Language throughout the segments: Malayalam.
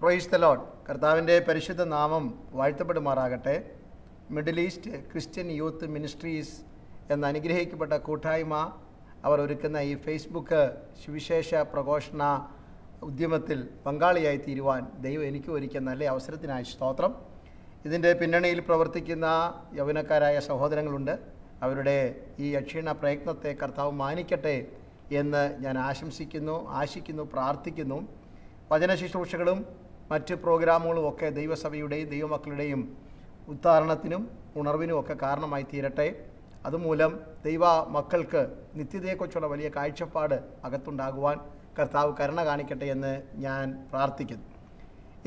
Praise the Lord. Karthavinte Parishudha Namam Vaalthappedumarakkatte. Middle East Christian Youth Ministries എന്ന അനുഗ്രഹിക്കപ്പെട്ട കൂട്ടായ്മ അവർ ഒരുക്കുന്ന ഈ ഫേസ്ബുക്ക് സുവിശേഷ പ്രഘോഷണ ഉദ്യമത്തിൽ പങ്കാളിയായി തീരുവാൻ ദൈവം എനിക്ക് ഒരുക്കിയ നല്ല അവസരത്തിനായി സ്തോത്രം. ഇതിന്റെ പിന്നണിയിൽ പ്രവർത്തിക്കുന്ന യൗവനക്കാരായ സഹോദരങ്ങളുണ്ട്. അവരുടെ ഈ അക്ഷീണ പ്രയത്നത്തെ കർത്താവ് മാനിക്കട്ടെ എന്ന് ഞാൻ ആശിക്കുന്നു പ്രാർത്ഥിക്കുന്നു. വചന ശുശ്രൂഷകളും മറ്റ് പ്രോഗ്രാമുകളും ഒക്കെ ദൈവസഭയുടെയും ദൈവമക്കളുടെയും ഉദ്ധാരണത്തിനും ഉണർവിനും ഒക്കെ കാരണമായി തീരട്ടെ. അതുമൂലം ദൈവ മക്കൾക്ക് നിത്യതയെക്കുറിച്ചുള്ള വലിയ കാഴ്ചപ്പാട് അകത്തുണ്ടാകുവാൻ കർത്താവ് കരുണ കാണിക്കട്ടെ എന്ന് ഞാൻ പ്രാർത്ഥിക്കുന്നു.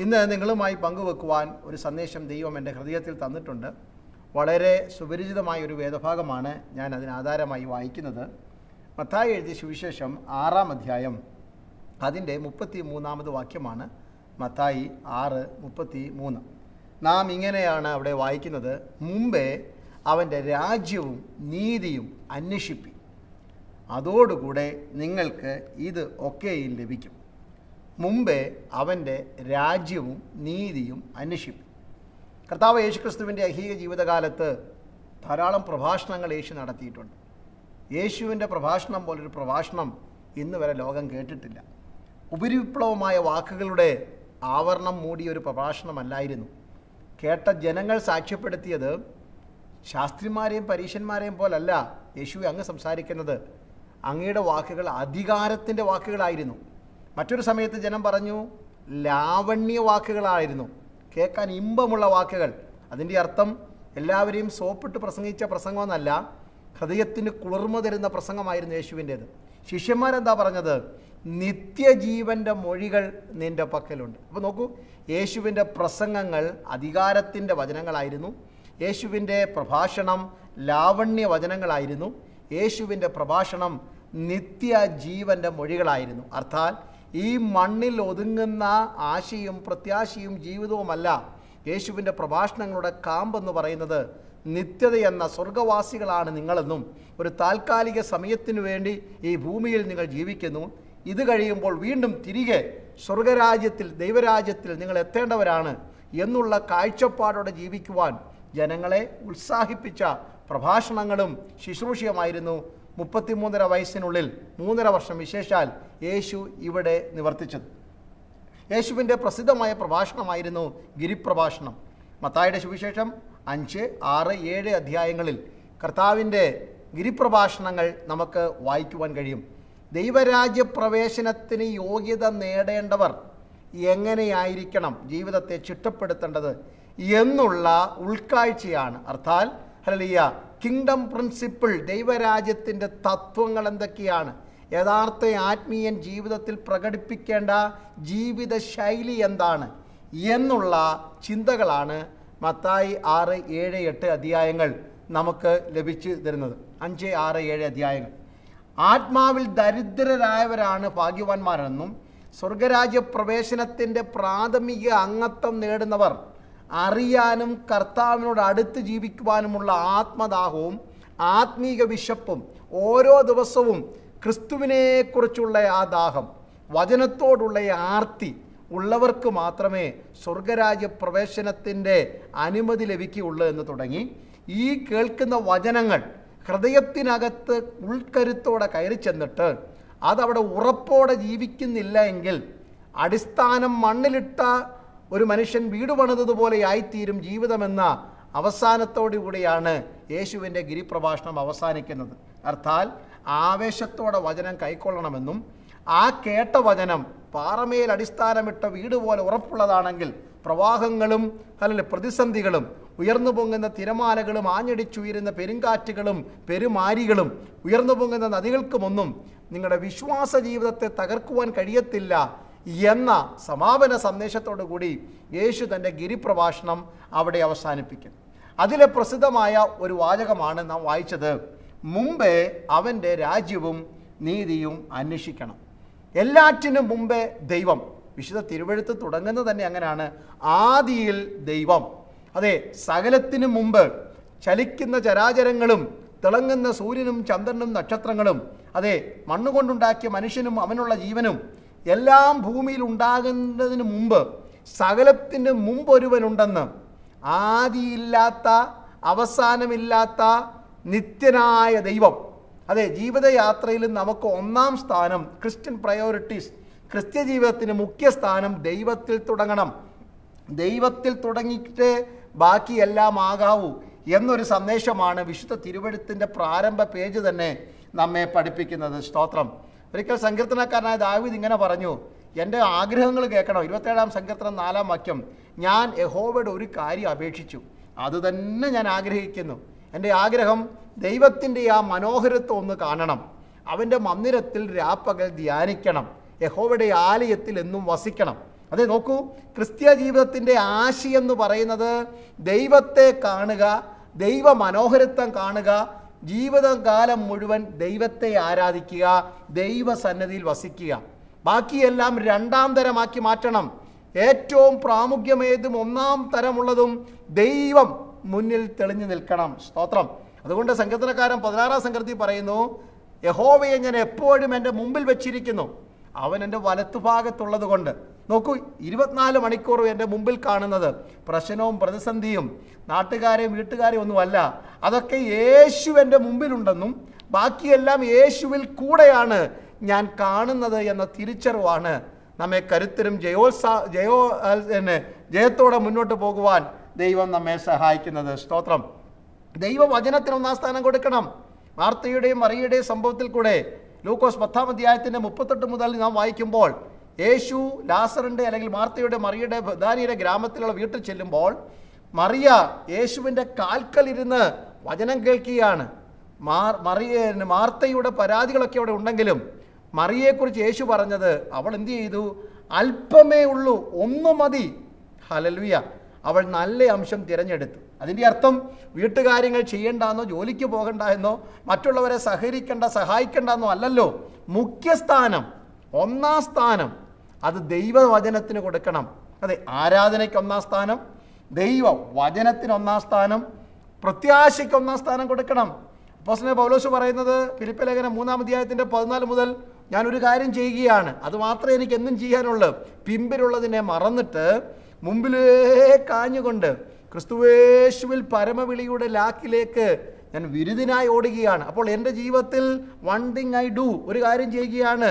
ഇന്ന് നിങ്ങളുമായി പങ്കുവെക്കുവാൻ ഒരു സന്ദേശം ദൈവം എൻ്റെ ഹൃദയത്തിൽ തന്നിട്ടുണ്ട്. വളരെ സുപരിചിതമായ ഒരു വേദഭാഗമാണ് ഞാൻ അതിനാധാരമായി വായിക്കുന്നത്. മത്തായി എഴുതിയ സുവിശേഷം 6-ാം അധ്യായം അതിൻ്റെ 33-ാമത് വാക്യമാണ്. മത്തായി 6:33. നാം ഇങ്ങനെയാണ് അവിടെ വായിക്കുന്നത്. മുമ്പേ അവൻ്റെ രാജ്യവും നീതിയും അന്വേഷിപ്പി, അതോടുകൂടെ നിങ്ങൾക്ക് ഇത് ഒക്കെയും ലഭിക്കും. മുമ്പേ അവൻ്റെ രാജ്യവും നീതിയും അന്വേഷിപ്പി. കർത്താവ് യേശുക്രിസ്തുവിൻ്റെ ഐഹിക ജീവിതകാലത്ത് ധാരാളം പ്രഭാഷണങ്ങൾ യേശു നടത്തിയിട്ടുണ്ട്. യേശുവിൻ്റെ പ്രഭാഷണം പോലൊരു പ്രഭാഷണം ഇന്ന് വരെ ലോകം കേട്ടിട്ടില്ല. ഉപരിവിപ്ലവമായ വാക്കുകളുടെ ആവരണം മൂടിയൊരു പ്രഭാഷണമല്ലായിരുന്നു. കേട്ട ജനങ്ങൾ സാക്ഷ്യപ്പെടുത്തിയത് ശാസ്ത്രിമാരെയും പരീശന്മാരെയും പോലല്ല യേശുവെ അങ്ങ് സംസാരിക്കുന്നത്, അങ്ങയുടെ വാക്കുകൾ അധികാരത്തിൻ്റെ വാക്കുകളായിരുന്നു. മറ്റൊരു സമയത്ത് ജനം പറഞ്ഞു ലാവണ്യ വാക്കുകളായിരുന്നു, കേൾക്കാൻ ഇമ്പമുള്ള വാക്കുകൾ. അതിൻ്റെ അർത്ഥം എല്ലാവരെയും സോപ്പിട്ട് പ്രസംഗിച്ച പ്രസംഗമെന്നല്ല, ഹൃദയത്തിന് കുളിർമ തരുന്ന പ്രസംഗമായിരുന്നു യേശുവിൻ്റേത്. ശിഷ്യന്മാരെന്താ പറഞ്ഞത്? നിത്യജീവൻ്റെ മൊഴികൾ നിൻ്റെ പക്കലുണ്ട്. അപ്പോൾ നോക്കൂ, യേശുവിൻ്റെ പ്രസംഗങ്ങൾ അധികാരത്തിൻ്റെ വചനങ്ങളായിരുന്നു. യേശുവിൻ്റെ പ്രഭാഷണം ലാവണ്യ വചനങ്ങളായിരുന്നു. യേശുവിൻ്റെ പ്രഭാഷണം നിത്യജീവൻ്റെ മൊഴികളായിരുന്നു. അർത്ഥാൽ ഈ മണ്ണിൽ ഒതുങ്ങുന്ന ആശയും പ്രത്യാശയും ജീവിതവുമല്ല യേശുവിൻ്റെ പ്രഭാഷണങ്ങളുടെ കാമ്പെന്ന് പറയുന്നത്. നിത്യതയെന്ന സ്വർഗവാസികളാണ് നിങ്ങളെന്നും ഒരു താൽക്കാലിക സമയത്തിനു വേണ്ടി ഈ ഭൂമിയിൽ നിങ്ങൾ ജീവിക്കുന്നു, ഇത് കഴിയുമ്പോൾ വീണ്ടും തിരികെ സ്വർഗരാജ്യത്തിൽ ദൈവരാജ്യത്തിൽ നിങ്ങൾ എത്തേണ്ടവരാണ് എന്നുള്ള കാഴ്ചപ്പാടോടെ ജീവിക്കുവാൻ ജനങ്ങളെ ഉത്സാഹിപ്പിച്ച പ്രഭാഷണങ്ങളും ശുശ്രൂഷയുമായിരുന്നു 33.5 വയസ്സിനുള്ളിൽ 3.5 വർഷം വിശേഷാൽ യേശു ഇവിടെ നിവർത്തിച്ചത്. യേശുവിൻ്റെ പ്രസിദ്ധമായ പ്രഭാഷണമായിരുന്നു ഗിരിപ്രഭാഷണം. മത്തായിയുടെ സുവിശേഷം 5, 6, 7 അധ്യായങ്ങളിൽ കർത്താവിൻ്റെ ഗിരിപ്രഭാഷണങ്ങൾ നമുക്ക് വായിക്കുവാൻ കഴിയും. ദൈവരാജ്യപ്രവേശനത്തിന് യോഗ്യത നേടേണ്ടവർ എങ്ങനെയായിരിക്കണം ജീവിതത്തെ ചിട്ടപ്പെടുത്തേണ്ടത് എന്നുള്ള ഉൾക്കാഴ്ചയാണ്. അർത്ഥാൽ ഹല്ലേലൂയ, കിങ്ഡം പ്രിൻസിപ്പിൾ, ദൈവരാജ്യത്തിൻ്റെ തത്വങ്ങൾ എന്തൊക്കെയാണ്, യഥാർത്ഥ ആത്മീയൻ ജീവിതത്തിൽ പ്രകടിപ്പിക്കേണ്ട ജീവിത ശൈലി എന്താണ് എന്നുള്ള ചിന്തകളാണ് മത്തായി 6, 7, 8 അധ്യായങ്ങൾ നമുക്ക് ലഭിച്ചു തരുന്നത്. 5, 6, 7 അധ്യായങ്ങൾ. ആത്മാവിൽ ദരിദ്രരായവരാണ് ഭാഗ്യവാന്മാരെന്നും സ്വർഗരാജ്യ പ്രവേശനത്തിൻ്റെ പ്രാഥമിക അംഗത്വം നേടുന്നവർ അറിയാനും കർത്താവിനോട് അടുത്ത് ജീവിക്കുവാനുമുള്ള ആത്മദാഹവും ആത്മീക വിശപ്പും, ഓരോ ദിവസവും ക്രിസ്തുവിനെക്കുറിച്ചുള്ള ആ ദാഹം, വചനത്തോടുള്ള ആർത്തി ഉള്ളവർക്ക് മാത്രമേ സ്വർഗരാജ്യ പ്രവേശനത്തിൻ്റെ അനുമതി ലഭിക്കുകയുള്ളൂ എന്ന് തുടങ്ങി ഈ കേൾക്കുന്ന വചനങ്ങൾ ഹൃദയത്തിനകത്ത് ഉൾക്കരുത്തോടെ കയറി ചെന്നിട്ട് അതവിടെ ഉറപ്പോടെ ജീവിക്കുന്നില്ല എങ്കിൽ അടിസ്ഥാനം മണ്ണിലിട്ട ഒരു മനുഷ്യൻ വീട് പണിതതുപോലെ ആയിത്തീരും ജീവിതമെന്ന അവസാനത്തോടു കൂടിയാണ് യേശുവിൻ്റെ ഗിരിപ്രഭാഷണം അവസാനിക്കുന്നത്. അർത്ഥാൽ ആവേശത്തോടെ വചനം കൈക്കൊള്ളണമെന്നും ആ കേട്ട വചനം പാറമേൽ അടിസ്ഥാനമിട്ട വീട് പോലെ ഉറപ്പുള്ളതാണെങ്കിൽ പ്രവാഹങ്ങളും അല്ലെങ്കിൽ പ്രതിസന്ധികളും ഉയർന്നു പൊങ്ങുന്ന തിരമാലകളും ആഞ്ഞടിച്ചുയരുന്ന പെരുങ്കാറ്റുകളും പെരുമാരികളും ഉയർന്നു പൊങ്ങുന്ന നദികൾക്കുമൊന്നും നിങ്ങളുടെ വിശ്വാസ ജീവിതത്തെ തകർക്കുവാൻ കഴിയത്തില്ല എന്ന സമാപന സന്ദേശത്തോടു കൂടി യേശു തൻ്റെ ഗിരിപ്രഭാഷണം അവിടെ അവസാനിപ്പിക്കും. അതിലെ പ്രസിദ്ധമായ ഒരു വാചകമാണ് നാം വായിച്ചത്. മുമ്പേ അവൻ്റെ രാജ്യവും നീതിയും അന്വേഷിക്കണം. എല്ലാറ്റിനും മുമ്പേ ദൈവം. വിശുദ്ധ തിരുവെഴുത്ത് തുടങ്ങുന്നത് തന്നെ അങ്ങനെയാണ്. ആദിയിൽ ദൈവം. അതെ, സകലത്തിനും മുമ്പ് ചലിക്കുന്ന ചരാചരങ്ങളും തിളങ്ങുന്ന സൂര്യനും ചന്ദ്രനും നക്ഷത്രങ്ങളും, അതെ, മണ്ണുകൊണ്ടുണ്ടാക്കിയ മനുഷ്യനും അവനുള്ള ജീവനും എല്ലാം ഭൂമിയിൽ ഉണ്ടാകുന്നതിന് മുമ്പ് സകലത്തിന് മുമ്പൊരുവനുണ്ടെന്ന് ആദിയില്ലാത്ത അവസാനമില്ലാത്ത നിത്യനായ ദൈവം. അതെ, ജീവിതയാത്രയിൽ നമുക്ക് ഒന്നാം സ്ഥാനം, ക്രിസ്ത്യൻ പ്രയോറിറ്റീസ്, ക്രിസ്ത്യ ജീവിതത്തിന് മുഖ്യ സ്ഥാനം ദൈവത്തിൽ തുടങ്ങണം. ദൈവത്തിൽ തുടങ്ങിയിട്ട് ബാക്കിയെല്ലാം ആകാവൂ എന്നൊരു സന്ദേശമാണ് വിശുദ്ധ തിരുവെഴുത്തിൻ്റെ പ്രാരംഭ പേജ് തന്നെ നമ്മെ പഠിപ്പിക്കുന്നത്. സ്തോത്രം. ഒരിക്കൽ സങ്കീർത്തനക്കാരനായ ദാവീദ് ഇങ്ങനെ പറഞ്ഞു, എൻ്റെ ആഗ്രഹങ്ങൾ കേൾക്കണം. 27-ാം സങ്കീർത്തനം 4-ാം വാക്യം, ഞാൻ യഹോവയുടെ ഒരു കാര്യം അപേക്ഷിച്ചു, അത് തന്നെ ഞാൻ ആഗ്രഹിക്കുന്നു. എൻ്റെ ആഗ്രഹം ദൈവത്തിൻ്റെ ആ മനോഹരത്വം ഒന്ന് കാണണം, അവൻ്റെ മന്ദിരത്തിൽ രാപ്പകൽ ധ്യാനിക്കണം, യഹോവയുടെ ആലയത്തിൽ എന്നും വസിക്കണം. അതെ, നോക്കൂ, ക്രിസ്ത്യ ജീവിതത്തിൻ്റെ ആശയം എന്ന് പറയുന്നത് ദൈവത്തെ കാണുക, ദൈവ മനോഹരത്വം കാണുക, ജീവിതകാലം മുഴുവൻ ദൈവത്തെ ആരാധിക്കുക, ദൈവസന്നിധിയിൽ വസിക്കുക. ബാക്കിയെല്ലാം രണ്ടാം തരമാക്കി മാറ്റണം. ഏറ്റവും പ്രാമുഖ്യമേതും ഒന്നാം തരമുള്ളതും ദൈവം മുന്നിൽ തെളിഞ്ഞു നിൽക്കണം. സ്തോത്രം. അതുകൊണ്ട് സങ്കീർത്തനക്കാരൻ 16-ാം സങ്കീർത്തനത്തിൽ പറയുന്നു, യഹോവയെ ഞാൻ എപ്പോഴും എൻ്റെ മുമ്പിൽ വെച്ചിരിക്കുന്നു, അവൻ എൻ്റെ വലത്തുഭാഗത്തുള്ളത് കൊണ്ട്. നോക്കൂ, 24 മണിക്കൂറും എൻ്റെ മുമ്പിൽ കാണുന്നത് പ്രശ്നവും പ്രതിസന്ധിയും നാട്ടുകാരെയും വീട്ടുകാരെയും ഒന്നുമല്ല. അതൊക്കെ യേശു എൻ്റെ മുമ്പിലുണ്ടെന്നും ബാക്കിയെല്ലാം യേശുവിൽ കൂടെയാണ് ഞാൻ കാണുന്നത് എന്ന തിരിച്ചറിവാണ് നമ്മെ കരുത്തരും ജയത്തോടെ മുന്നോട്ട് പോകുവാൻ ദൈവം നമ്മെ സഹായിക്കുന്നത്. സ്തോത്രം. ദൈവവചനത്തിന് ഒന്നാം സ്ഥാനം കൊടുക്കണം. മാർത്തയുടെയും മറിയയുടെയും സംഭവത്തിൽ കൂടെ ലൂക്കോസ് 10-ാം അധ്യായത്തിൻ്റെ 38 മുതൽ നാം വായിക്കുമ്പോൾ, യേശു ലാസറിൻ്റെ അല്ലെങ്കിൽ മാർത്തയുടെ മറിയയുടെ ബെഥാനിയുടെ ഗ്രാമത്തിലുള്ള വീട്ടിൽ ചെല്ലുമ്പോൾ മറിയ യേശുവിൻ്റെ കാൽക്കലിരുന്ന് വചനം കേൾക്കുകയാണ്. മാർത്തയുടെ പരാതികളൊക്കെ അവിടെ ഉണ്ടെങ്കിലും മറിയയെക്കുറിച്ച് യേശു പറഞ്ഞത്, അവൾ എന്തു ചെയ്തു? അല്പമേ ഉള്ളൂ, ഒന്നു മതി. ഹല്ലേലൂയ. അവൾ നല്ല അംശം തിരഞ്ഞെടുത്തു. അതിൻ്റെ അർത്ഥം വീട്ടുകാര്യങ്ങൾ ചെയ്യേണ്ടെന്നോ ജോലിക്ക് പോകണ്ട എന്നോ മറ്റുള്ളവരെ സഹായിക്കേണ്ടെന്നോ അല്ലല്ലോ. മുഖ്യസ്ഥാനം, ഒന്നാം സ്ഥാനം അത് ദൈവവചനത്തിന് കൊടുക്കണം. അതെ, ആരാധനയ്ക്ക് ഒന്നാം സ്ഥാനം, ദൈവ വചനത്തിന് ഒന്നാം സ്ഥാനം, പ്രത്യാശയ്ക്ക് ഒന്നാം സ്ഥാനം കൊടുക്കണം. അപ്പോസ്തലൻ പൗലോസ് പറയുന്നത് ഫിലിപ്പി ലേഖനം 3-ാം അധ്യായത്തിൻ്റെ 14 മുതൽ, ഞാനൊരു കാര്യം ചെയ്യുകയാണ്, അത് മാത്രമേ എനിക്ക് എന്നും ചെയ്യാനുള്ളൂ, പിമ്പിലുള്ളതിനെ മറന്നിട്ട് മുമ്പിലേ കാഞ്ഞുകൊണ്ട് ക്രിസ്തുവേശുവിൽ പരമവിളിയുടെ ലാക്കിലേക്ക് ഞാൻ വിരുദിനായി ഓടുകയാണ്. അപ്പോൾ എൻ്റെ ജീവിതത്തിൽ വൺ തിങ് ഐ ഡു, ഒരു കാര്യം ചെയ്യുകയാണ്,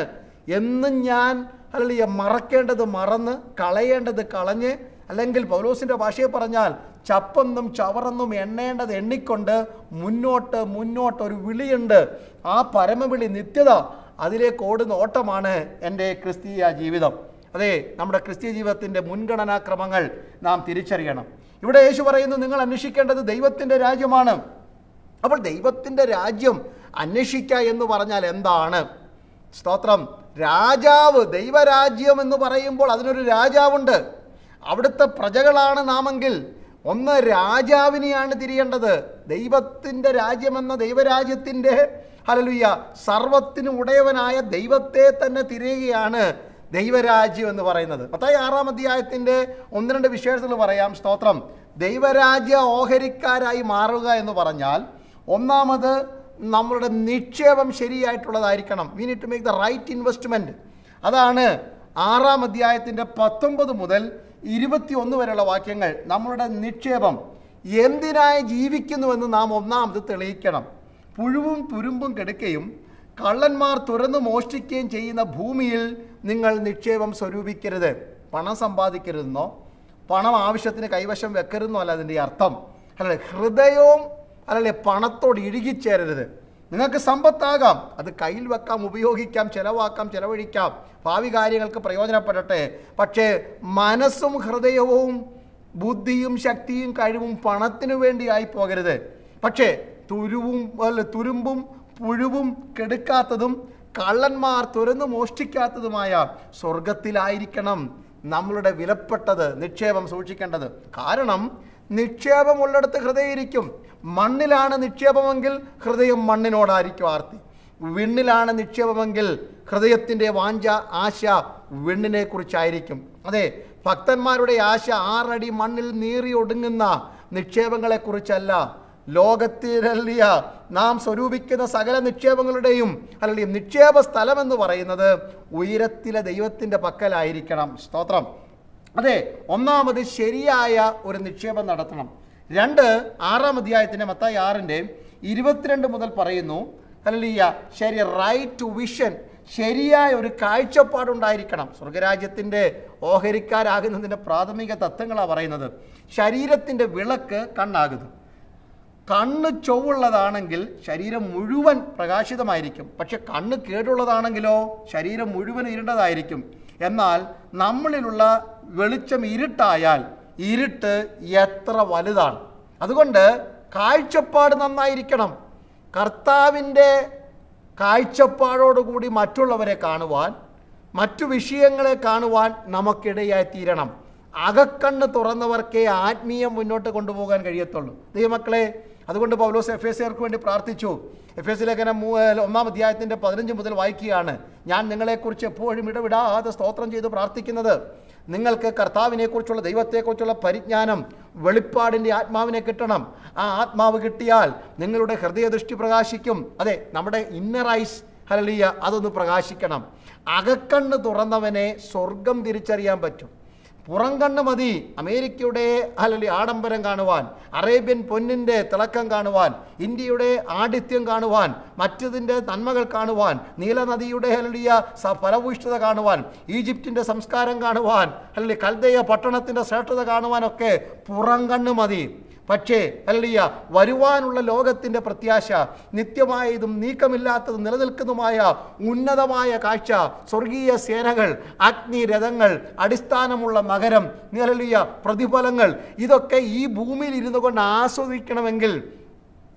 എന്നും ഞാൻ അല്ലെങ്കിൽ മറക്കേണ്ടത് മറന്ന് കളയേണ്ടത് കളഞ്ഞ്, അല്ലെങ്കിൽ പൗലോസിൻ്റെ ഭാഷയെ പറഞ്ഞാൽ ചപ്പെന്നും ചവറെന്നും എണ്ണേണ്ടത് എണ്ണിക്കൊണ്ട് മുന്നോട്ട് മുന്നോട്ട് ഒരു വിളിയുണ്ട്. ആ പരമവിളി നിത്യത, അതിലേക്ക് ഓടുന്ന ഓട്ടമാണ് എൻ്റെ ക്രിസ്തീയ ജീവിതം. അതെ, നമ്മുടെ ക്രിസ്തീയ ജീവിതത്തിൻ്റെ മുൻഗണനാക്രമങ്ങൾ നാം തിരിച്ചറിയണം. ഇവിടെ യേശു പറയുന്നു, നിങ്ങൾ അന്വേഷിക്കേണ്ടത് ദൈവത്തിൻ്റെ രാജ്യമാണ്. അപ്പോൾ ദൈവത്തിൻ്റെ രാജ്യം അന്വേഷിക്കുക എന്ന് പറഞ്ഞാൽ എന്താണ്? സ്തോത്രം. രാജാവ്, ദൈവരാജ്യം എന്ന് പറയുമ്പോൾ അതിനൊരു രാജാവുണ്ട്. അവിടുത്തെ പ്രജകളാണ് നാമെങ്കിൽ ഒന്ന് രാജാവിനെയാണ് തിരിയേണ്ടത്. ദൈവത്തിൻ്റെ രാജ്യമെന്ന ദൈവരാജ്യത്തിൻ്റെ ഹല്ലേലൂയ സർവത്തിനും ഉടയവനായ ദൈവത്തെ തന്നെ തിരയുകയാണ് ദൈവരാജ്യം എന്ന് പറയുന്നത്. മത്തായി 6-ാം അധ്യായത്തിൻ്റെ 1-2 വിശേഷത്തിൽ പറയാം. സ്തോത്രം. ദൈവരാജ്യ ഓഹരിക്കാരായി മാറുക എന്ന് പറഞ്ഞാൽ ഒന്നാമത് നമ്മളുടെ നിക്ഷേപം ശരിയായിട്ടുള്ളതായിരിക്കണം. We need to make the right investment. അതാണ് 6-ാം അധ്യായത്തിൻ്റെ 19 മുതൽ 21 വരെയുള്ള വാക്യങ്ങൾ. നമ്മളുടെ നിക്ഷേപം എന്തിനായി ജീവിക്കുന്നുവെന്ന് നാം ഒന്നാമത് തെളിയിക്കണം. പുഴുവും തുരുമ്പും കെടുക്കുകയും കള്ളന്മാർ തുരന്ന് മോഷ്ടിക്കുകയും ചെയ്യുന്ന ഭൂമിയിൽ നിങ്ങൾ നിക്ഷേപം സ്വരൂപിക്കരുത്. പണം സമ്പാദിക്കരുതെന്നോ പണം ആവശ്യത്തിന് കൈവശം വെക്കരുതെന്നോ അല്ല അതിൻ്റെ അർത്ഥം. അല്ലേ, ഹൃദയവും അല്ലേ പണത്തോട് ഇഴുകിച്ചേരരുത്. നിങ്ങൾക്ക് സമ്പത്താകാം, അത് കയ്യിൽ വെക്കാം, ഉപയോഗിക്കാം, ചെലവാക്കാം, ചെലവഴിക്കാം, ഭാവി കാര്യങ്ങൾക്ക് പ്രയോജനപ്പെടട്ടെ. പക്ഷേ മനസ്സും ഹൃദയവും ബുദ്ധിയും ശക്തിയും കഴിവും പണത്തിനു വേണ്ടിയായി പോകരുത്. പക്ഷേ തുരുമ്പും പുഴുവും കെടുക്കാത്തതും കള്ളന്മാർ തുരന്ന് മോഷ്ടിക്കാത്തതുമായ സ്വർഗത്തിലായിരിക്കണം നമ്മളുടെ വിലപ്പെട്ടത് നിക്ഷേപം സൂക്ഷിക്കേണ്ടത്. കാരണം നിക്ഷേപമുള്ളിടത്ത് ഹൃദയം ഇരിക്കും. മണ്ണിലാണ് നിക്ഷേപമെങ്കിൽ ഹൃദയം മണ്ണിനോടായിരിക്കും ആർത്തി. വിണ്ണിലാണ് നിക്ഷേപമെങ്കിൽ ഹൃദയത്തിൻ്റെ വാഞ്ച, ആശ വിണ്ണിനെ കുറിച്ചായിരിക്കും. അതെ, ഭക്തന്മാരുടെ ആശ 6 അടി മണ്ണിൽ നീറി ഒടുങ്ങുന്ന നിക്ഷേപങ്ങളെക്കുറിച്ചല്ല. ലോകത്തിലല്ലിയ നാം സ്വരൂപിക്കുന്ന സകല നിക്ഷേപങ്ങളുടെയും അല്ലെങ്കിൽ നിക്ഷേപ സ്ഥലമെന്ന് പറയുന്നത് ഉയരത്തിലെ ദൈവത്തിൻ്റെ പക്കലായിരിക്കണം. സ്തോത്രം. Ade, Omna with Sheria or in the Cheban Nadatanam. Render Aramadia Matai Arende, Irivatrend Mudal Pareno, Hallelujah, Sheria right to vision, Sheria or Kaicha part on Dirikanam, Sorgarajatin, O Herika Agan in the Pradamika Tatangala or another, Sharira Tin the Vilaka Kanagad. Kan Chovuladangil, Sharira Muduvan, Pragashi the Mairicum, but a Kan Kirdoladangilo, Sharira Muduvan Irida Iricum. Enal, Namalilla, Velicham Iritayal, Irit Yatra Validan. Adagunda, Kaichapad and Naikanam, Kartavinde, Kaichapado Gudi Matul over a carnavan, Matu Vishiangle Carnavan, Namakede Yatiranam. Agakanda Toranavarke, Atmium, we not a Gondovogan Gariatol. The Maclay, Adagunda Pavlos, a face airquent partichu. If you like a Muel, Omamadiat in the Padrinjum with the Waikiana, Yan Ningale Kurcha, poor Dimita Vida, the Stotranje, the Pratik in other Ningalka Kartavine Kurchula, Devate Kurchula, Parityanam, Velipad in the Atmavine Ketanam, Atmavakitial, Ningaluda Kardia, the Stipragashikum, Ade, Namada inner eyes, Hallelujah, Adadu Pragashikanam, Agakanda Doranavene, Sorgam Dirichariam Batu. Puranganamadi, America Day, Halali Adambaranganavan, Arabian Puninde, Talakanganavan, India Day, Adithyanganavan, Matchinde, Tanmagal Kanavan, Nila Nadi Ude Halalia, Saparawish to the Ganavan, Egypt in the Samskaranganavan, Halali Kaldeya, Patanath in the Sat of the Ganavan, okay, Puranganamadi, Pache, Halia, Variwan Ula Logat in the Pratyasha, Nityamai, the Nikamilata, the Nelkadamaya, Unadamaya Kacha, Sorgia Senagal, Atni Redangal, Adistanamula. Magaram, Niralia, Pradipalangal, Idoke, E. Boomi, Idoka Naso, the Kanangal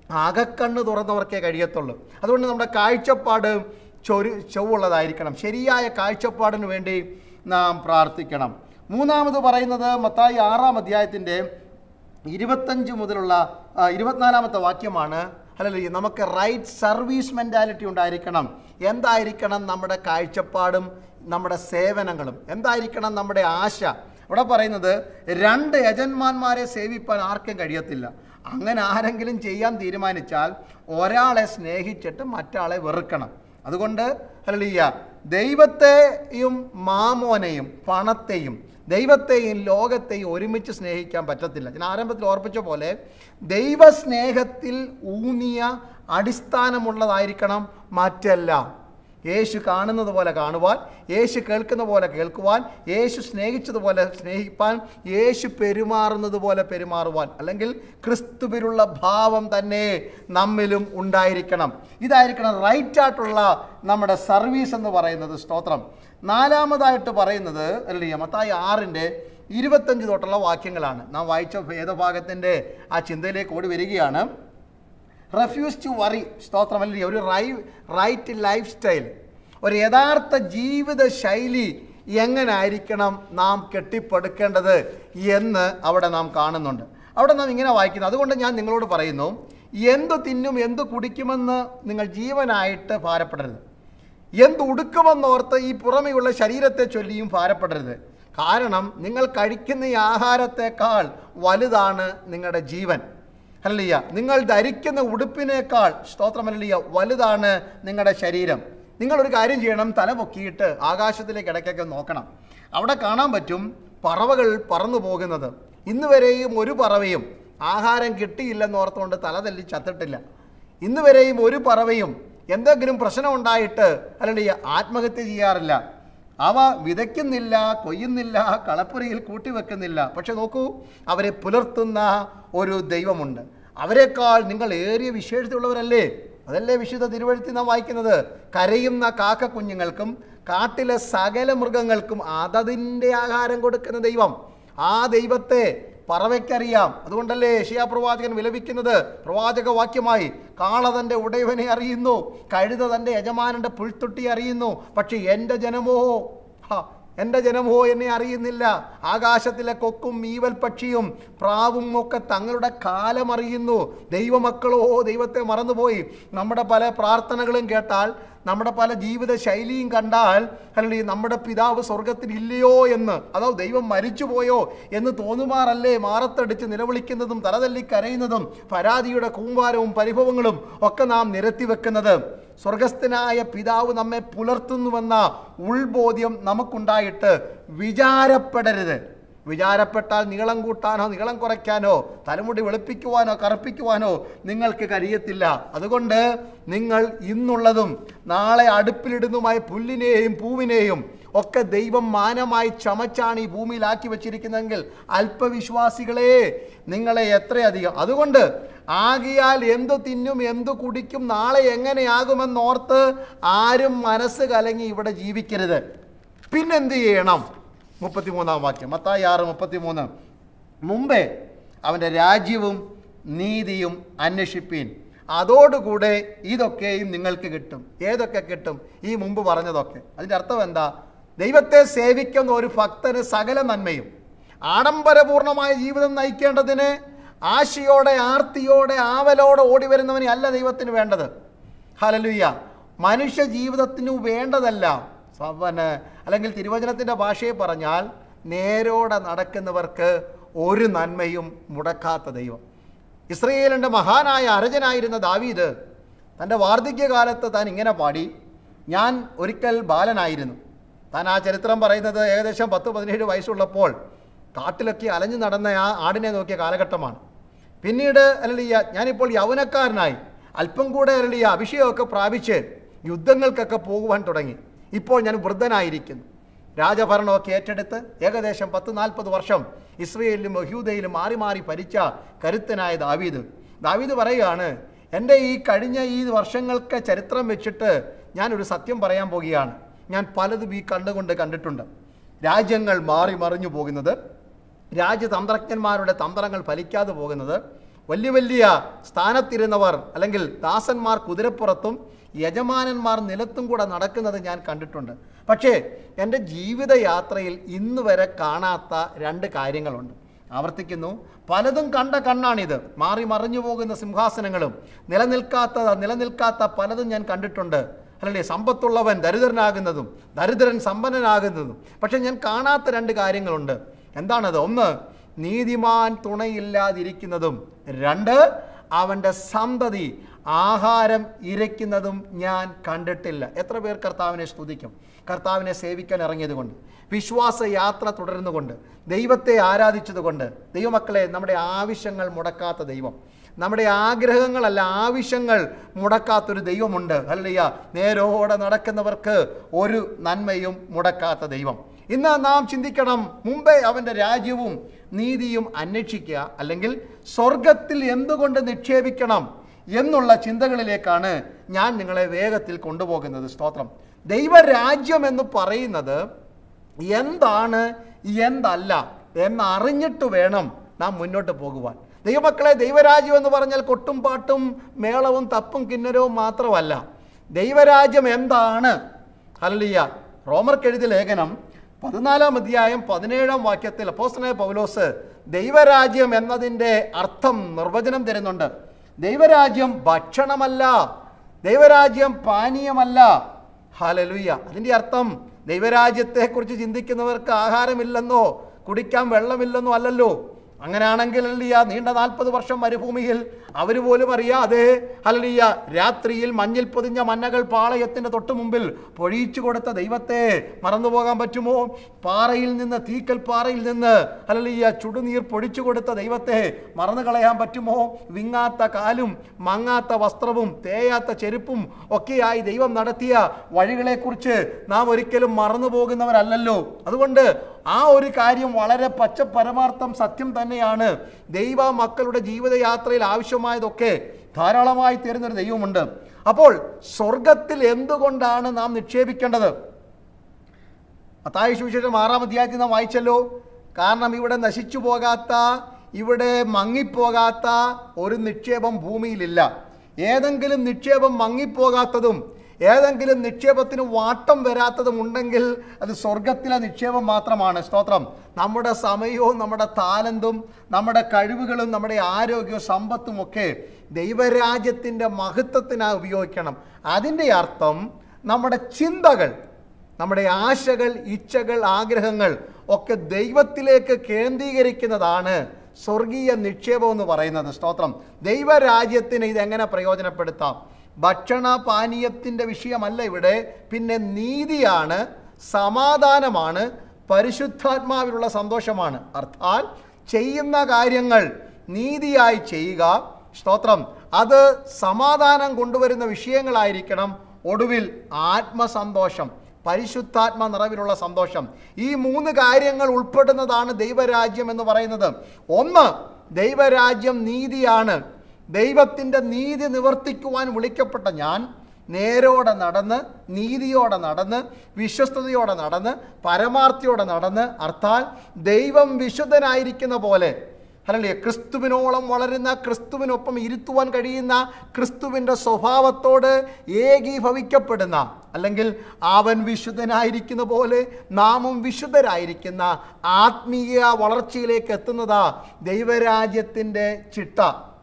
Agakanda Doradorke Gadiatolo. I don't know the Kaicha Padam Chovola Dirikanam, Sheria, Kaicha Padan Vendi, Nam Prartikanam. Munam the Varana, Matai Ara Madiatinde, Idivatan Jumudula, Idivatana Matavakimana, Hallelujah, Namaka right service mentality on Dirikanam, Yenda Irikanam, Namada Kaicha Padam. Namada Sevanangalum, and the Iricana Namade Asha. What up another? Run the Ajanman Mare Sevi Pan Arke Gadiatilla. Angan Arangil Jayan the Irima Chal, Oral as Nehi Chetam Matale Verkana. Adagunda, Hallelujah. Devateum Mamoneum, Panateum. Devate in Logate Orimiches Nehicam Patatilla. In Arambat Orpachapole, Deva Snehatil Unia Adistana Mulla Iricanum Matella. Yes, you can another Volaganawan, yes, you Kelkan the Volagelkuan, yes, you snake to the Vola Snake Pan, yes, you Perimar under the Vola Perimar one. Alangil, Christubirula Bavam Dane, Namilum Undairikanam. Idarikan right tatula, Namada service and the Varana the Stotram. Nalamada to Varana, Eliamatai are in day, Irivatan to Totala walking alana. Now, white of Veda Bagatan day, Achindele Code Virigiana. Refuse to worry. Stotramali, every right lifestyle. Or Yadartha Jeeva the Shaili, Young and Iricanum, Nam Ketip, Padakanda, Yen, Avadanam Kananunda. Avadanam in a Viking, other one than Ningo Parino, Yendo Tinum, Yendo Kudikiman, Ninga Jeeva and Ita Parapadre. Yendo Udukaman Northa, Ipuramula Sharira Techulim Parapadre. Karanam, Ningal Kadikin the Ahara Te Kal, Validana, Ningada Jeevan. Hallelujah. Ningal Dirikan the Woodpine card, Stotramalia, Validana, Ningada Shariram. Ningal Irinjanam, Talavokita, Agasha the Kataka Nokana. Avada Kana Batum, Paravagal, Parano Boganada. In the very Muru Paravayum, Ahar and Kitty Illa North on the Taladeli Chatatilla. In the very Muru Paravayum, Yenda Grim Prasana on Dieta, Hallelujah, Atmagati Yarla. Ava Vidakinilla, Koyinilla, Kalapuril, Kutivakanilla, Pachanoku, Avare Pulartuna, Oru Devamunda. Avare call Ningal area wishes the lower lay. Other wishes the Dirivatina Viking other. Karayimna Kaka Kunyangalkum, Katila Sagala Murgangalkum, Ada Dinde Agar and Godakan Devam. Ah, Devate, Paravekariam, Adundale, Shia Provak and Vilavikin other, Provajaka Wakimai. Kala than the Udevani Arino, Kaida than the Ajaman and the Pultuti Arino, but she ended Janamo, Enda Janamo in Arinilla, Agashatilla Kokum, evil Pachium, Pravum Moka Tanguda Kala Marino, Deva Makalo, Devate Maranaboi, Namada Pala Pratanagal and Gatal, Namada Pala Jeeva the Shaili in Kandal, Hali Namada Pida was Sorgatilio in Allow Deva Marichuboyo, in the Tonumarale, Maratha Ditch and Neverlikinadum, Taradali Karinadum, Faradiuda Kumbarum, Paripongal. Okanam narrative Canada, Sorgastina, Pidavaname, Pulartunvana, Ulbodium, Namakunda, Vijara Padere, വിചാരപ്പെട്ടാൽ നീളം കൂട്ടാനോ നീളം കുറയ്ക്കാനോ തലമുടി വെളുപ്പിക്കുവാനോ കറുപ്പിക്കുവാനോ നിങ്ങൾക്ക് കഴിയത്തില്ല. അതുകൊണ്ട് നിങ്ങൾ ഇന്നുള്ളതും നാളെ അടുപ്പിലിടുന്നതുമായ പുല്ലിനെയും പൂവിനെയും ഒക്കെ ദൈവം മാനമായി ചമച്ചാണ് ഈ ഭൂമിയിലാക്കി വച്ചിരിക്കുന്നതെങ്കിൽ അല്പവിശ്വാസികളെ നിങ്ങളെ എത്രയധികം. അതുകൊണ്ട് ആകിയാൽ എന്തു തിന്നും എന്തു കുടിക്കും നാളെ എങ്ങനെയാകുമെന്നോർത്ത് ആരും മനസ്സ് കലങ്ങി ഇവിടെ ജീവിക്കരുത്. പിന്നെന്ത് ചെയ്യണം? 33 വാക്യം, മത്തായി 6:33. മുമ്പേ അവൻ്റെ രാജ്യവും നീതിയും അന്വേഷിപ്പീൻ, അതോടുകൂടെ ഇതൊക്കെയും നിങ്ങൾക്ക് കിട്ടും. ഏതൊക്കെ കിട്ടും? ഈ മുമ്പ് പറഞ്ഞതൊക്കെ. അതിൻ്റെ അർത്ഥം എന്താ? ദൈവത്തെ സേവിക്കുന്ന ഒരു ഭക്തന് സകല നന്മയും ആഡംബരപൂർണമായ ജീവിതം നയിക്കേണ്ടതിന് ആശയോടെ ആർത്തിയോടെ ആവലോടെ ഓടി വരുന്നവനെ അല്ല ദൈവത്തിന് വേണ്ടത്. ഹല്ലേലൂയ. മനുഷ്യ ജീവിതത്തിനു വേണ്ടതല്ല. അല്ലെങ്കിൽ തിരുവചനത്തിൻ്റെ ഭാഷയെ പറഞ്ഞാൽ നേരോടെ നടക്കുന്നവർക്ക് ഒരു നന്മയും മുടക്കാത്ത ദൈവം. ഇസ്രയേലിൻ്റെ മഹാനായ അരജനായിരുന്ന ദാവീദ് തൻ്റെ വാർദ്ധക്യകാലത്ത് താൻ ഇങ്ങനെ പാടി, ഞാൻ ഒരിക്കൽ ബാലനായിരുന്നു. താൻ ആ ചരിത്രം പറയുന്നത് ഏകദേശം 10-17 വയസ്സുള്ളപ്പോൾ കാട്ടിലൊക്കെ അലഞ്ഞു നടന്ന ആ ആടിനെ നോക്കിയ കാലഘട്ടമാണ്. പിന്നീട് അരളിയ ഞാനിപ്പോൾ യൗവനക്കാരനായി അല്പം കൂടെ അരളിയ അഭിഷേകമൊക്കെ പ്രാപിച്ച് യുദ്ധങ്ങൾക്കൊക്കെ പോകുവാൻ തുടങ്ങി. ഇപ്പോൾ ഞാൻ വൃദ്ധനായിരിക്കുന്നു. രാജഭരണമൊക്കെ ഏറ്റെടുത്ത് ഏകദേശം 40-40 വർഷം ഇസ്രയേലിലും യഹൂദയിലും മാറി മാറി ഭരിച്ച കരുത്തനായ ദാവീദ് പറയുകയാണ്, എൻ്റെ ഈ കഴിഞ്ഞ ഈ വർഷങ്ങൾക്ക് ചരിത്രം വെച്ചിട്ട് ഞാനൊരു സത്യം പറയാൻ പോവുകയാണ്. ഞാൻ പലതും ഈ കണ്ടുകൊണ്ട് കണ്ടിട്ടുണ്ട്. രാജ്യങ്ങൾ മാറി മറിഞ്ഞു പോകുന്നത്, രാജതന്ത്രജ്ഞന്മാരുടെ തന്ത്രങ്ങൾ ഫലിക്കാതെ പോകുന്നത്, വലിയ വലിയ സ്ഥാനത്തിരുന്നവർ അല്ലെങ്കിൽ ദാസന്മാർ കുതിരപ്പുറത്തും യജമാനന്മാർ നിലത്തും കൂടെ നടക്കുന്നത് ഞാൻ കണ്ടിട്ടുണ്ട്. പക്ഷേ എൻ്റെ ജീവിതയാത്രയിൽ ഇന്ന് വരെ കാണാത്ത രണ്ട് കാര്യങ്ങളുണ്ട്. ആവർത്തിക്കുന്നു, പലതും കണ്ട കണ്ണാണിത്. മാറി മറിഞ്ഞു പോകുന്ന സിംഹാസനങ്ങളും നിലനിൽക്കാത്ത പലതും ഞാൻ കണ്ടിട്ടുണ്ട്. അല്ലേ, സമ്പത്തുള്ളവൻ ദരിദ്രനാകുന്നതും ദരിദ്രൻ സമ്പന്നനാകുന്നതും. പക്ഷെ ഞാൻ കാണാത്ത രണ്ട് കാര്യങ്ങളുണ്ട്. എന്താണത്? ഒന്ന്, നീതിമാൻ തുണയില്ലാതിരിക്കുന്നതും, രണ്ട്, അവൻ്റെ സന്തതി ആഹാരം ഇരയ്ക്കുന്നതും ഞാൻ കണ്ടിട്ടില്ല. എത്ര പേർ കർത്താവിനെ സ്തുതിക്കും? കർത്താവിനെ സേവിക്കാൻ ഇറങ്ങിയതുകൊണ്ട്, വിശ്വാസയാത്ര തുടരുന്നുകൊണ്ട്, ദൈവത്തെ ആരാധിച്ചതുകൊണ്ട്. ദൈവമക്കളെ, നമ്മുടെ ആവശ്യങ്ങൾ മുടക്കാത്ത ദൈവം, നമ്മുടെ ആഗ്രഹങ്ങളല്ല ആവശ്യങ്ങൾ മുടക്കാത്തൊരു ദൈവമുണ്ട്. ഹല്ലേലൂയ. നേരോടെ നടക്കുന്നവർക്ക് ഒരു നന്മയും മുടക്കാത്ത ദൈവം. ഇന്ന് നാം ചിന്തിക്കണം, മുമ്പേ അവൻ്റെ രാജ്യവും നീതിയും അന്വേഷിക്കുക, അല്ലെങ്കിൽ സ്വർഗത്തിൽ എന്തുകൊണ്ട് നിക്ഷേപിക്കണം എന്നുള്ള ചിന്തകളിലേക്കാണ് ഞാൻ നിങ്ങളെ വേഗത്തിൽ കൊണ്ടുപോകുന്നത്. സ്തോത്രം. ദൈവരാജ്യം എന്ന് പറയുന്നത് എന്താണ് എന്തല്ല എന്നറിഞ്ഞിട്ട് വേണം നാം മുന്നോട്ട് പോകുവാൻ. ദൈവമക്കളെ, ദൈവരാജ്യം എന്ന് പറഞ്ഞാൽ കൊട്ടും പാട്ടും മേളവും തപ്പും കിന്നരവും മാത്രമല്ല. ദൈവരാജ്യം എന്താണ്? ഹല്ലേലൂയ. റോമർക്കെഴുതിയ ലേഖനം 14:17 വാക്യത്തിൽ അപ്പോസ്തലനായ പൗലോസ് ദൈവരാജ്യം എന്നതിൻ്റെ അർത്ഥം നിർവചനം തരുന്നുണ്ട്. ദൈവരാജ്യം ഭക്ഷണമല്ല, ദൈവരാജ്യം പാനീയമല്ല. ഹല്ലേലൂയ. അതിൻ്റെ അർത്ഥം ദൈവരാജ്യത്തെക്കുറിച്ച് ചിന്തിക്കുന്നവർക്ക് ആഹാരമില്ലെന്നോ കുടിക്കാൻ വെള്ളമില്ലെന്നോ അല്ലല്ലോ. അങ്ങനെയാണെങ്കിൽ ഹല്ലേലൂയ, നീണ്ട 40 വർഷം മരുഭൂമിയിൽ അവർ പോലും അറിയാതെ ഹല്ലേലൂയ രാത്രിയിൽ മഞ്ഞിൽ പൊതിഞ്ഞ മന്നകൾ പാളയത്തിൻ്റെ തൊട്ട് മുമ്പിൽ പൊഴിച്ചു കൊടുത്ത ദൈവത്തെ മറന്നുപോകാൻ പറ്റുമോ? പാറയിൽ നിന്ന്, തീക്കൽ പാറയിൽ നിന്ന് ഹല്ലേലൂയ ചുടുനീർ പൊഴിച്ചു കൊടുത്ത ദൈവത്തെ മറന്നു കളയാൻ പറ്റുമോ? വിങ്ങാത്ത കാലും മങ്ങാത്ത വസ്ത്രവും തേയാത്ത ചെരുപ്പും ഒക്കെയായി ദൈവം നടത്തിയ വഴികളെക്കുറിച്ച് നാം ഒരിക്കലും മറന്നു പോകുന്നവരല്ലല്ലോ. അതുകൊണ്ട് ആ ഒരു കാര്യം വളരെ പരമാർത്ഥം സത്യം തന്നെയാണ്. ദൈവ മക്കളുടെ ജീവിതയാത്രയിൽ ആവശ്യമായതൊക്കെ ധാരാളമായി തരുന്നൊരു ദൈവമുണ്ട്. അപ്പോൾ സ്വർഗത്തിൽ എന്തുകൊണ്ടാണ് നാം നിക്ഷേപിക്കേണ്ടത്? മത്തായി സുവിശേഷം 6-ാം അധ്യായത്തിൽ നാം വായിച്ചല്ലോ. കാരണം ഇവിടെ നശിച്ചു പോകാത്ത, ഇവിടെ മങ്ങിപ്പോകാത്ത ഒരു നിക്ഷേപം ഭൂമിയിലില്ല. ഏതെങ്കിലും നിക്ഷേപം മങ്ങിപ്പോകാത്തതും ഏതെങ്കിലും നിക്ഷേപത്തിന് വാട്ടം വരാത്തതും ഉണ്ടെങ്കിൽ അത് സ്വർഗത്തിലെ നിക്ഷേപം മാത്രമാണ്. സ്തോത്രം. നമ്മുടെ സമയവും നമ്മുടെ താലന്തും നമ്മുടെ കഴിവുകളും നമ്മുടെ ആരോഗ്യവും സമ്പത്തും ഒക്കെ ദൈവരാജ്യത്തിൻ്റെ മഹത്വത്തിനായി ഉപയോഗിക്കണം. അതിൻ്റെ അർത്ഥം നമ്മുടെ ചിന്തകൾ, നമ്മുടെ ആശകൾ, ഇച്ഛകൾ, ആഗ്രഹങ്ങൾ ഒക്കെ ദൈവത്തിലേക്ക് കേന്ദ്രീകരിക്കുന്നതാണ് സ്വർഗീയ നിക്ഷേപം എന്ന് പറയുന്നത്. സ്തോത്രം. ദൈവരാജ്യത്തിന് ഇതെങ്ങനെ പ്രയോജനപ്പെടുത്താം? ഭക്ഷണ പാനീയത്തിൻ്റെ വിഷയമല്ല ഇവിടെ. പിന്നെ നീതിയാണ്, സമാധാനമാണ്, പരിശുദ്ധാത്മാവിലുള്ള സന്തോഷമാണ്. അർത്ഥാൽ ചെയ്യുന്ന കാര്യങ്ങൾ നീതിയായി ചെയ്യുക, സ്തോത്രം, അത് സമാധാനം കൊണ്ടുവരുന്ന വിഷയങ്ങളായിരിക്കണം. ഒടുവിൽ ആത്മസന്തോഷം, പരിശുദ്ധാത്മ നിറവിലുള്ള സന്തോഷം. ഈ മൂന്ന് കാര്യങ്ങൾ ഉൾപ്പെടുന്നതാണ് ദൈവരാജ്യം എന്ന് പറയുന്നത്. ഒന്ന്, ദൈവരാജ്യം നീതിയാണ്. ദൈവത്തിൻ്റെ നീതി നിവർത്തിക്കുവാൻ വിളിക്കപ്പെട്ട ഞാൻ നേരോടെ നടന്ന്, നീതിയോടെ നടന്ന്, വിശ്വസ്തയോടെ നടന്ന്, പരമാർത്ഥിയോടെ നടന്ന്, അർത്ഥാൽ ദൈവം വിശുദ്ധനായിരിക്കുന്ന പോലെ, അല്ലേ, ക്രിസ്തുവിനോളം വളരുന്ന, ക്രിസ്തുവിനൊപ്പം ഇരുത്തുവാൻ കഴിയുന്ന, ക്രിസ്തുവിൻ്റെ സ്വഭാവത്തോട് ഏകീഭവിക്കപ്പെടുന്ന, അല്ലെങ്കിൽ അവൻ വിശുദ്ധനായിരിക്കുന്ന പോലെ നാമും വിശുദ്ധരായിരിക്കുന്ന ആത്മീയ വളർച്ചയിലേക്ക് എത്തുന്നതാ ദൈവരാജ്യത്തിൻ്റെ ചിട്ട.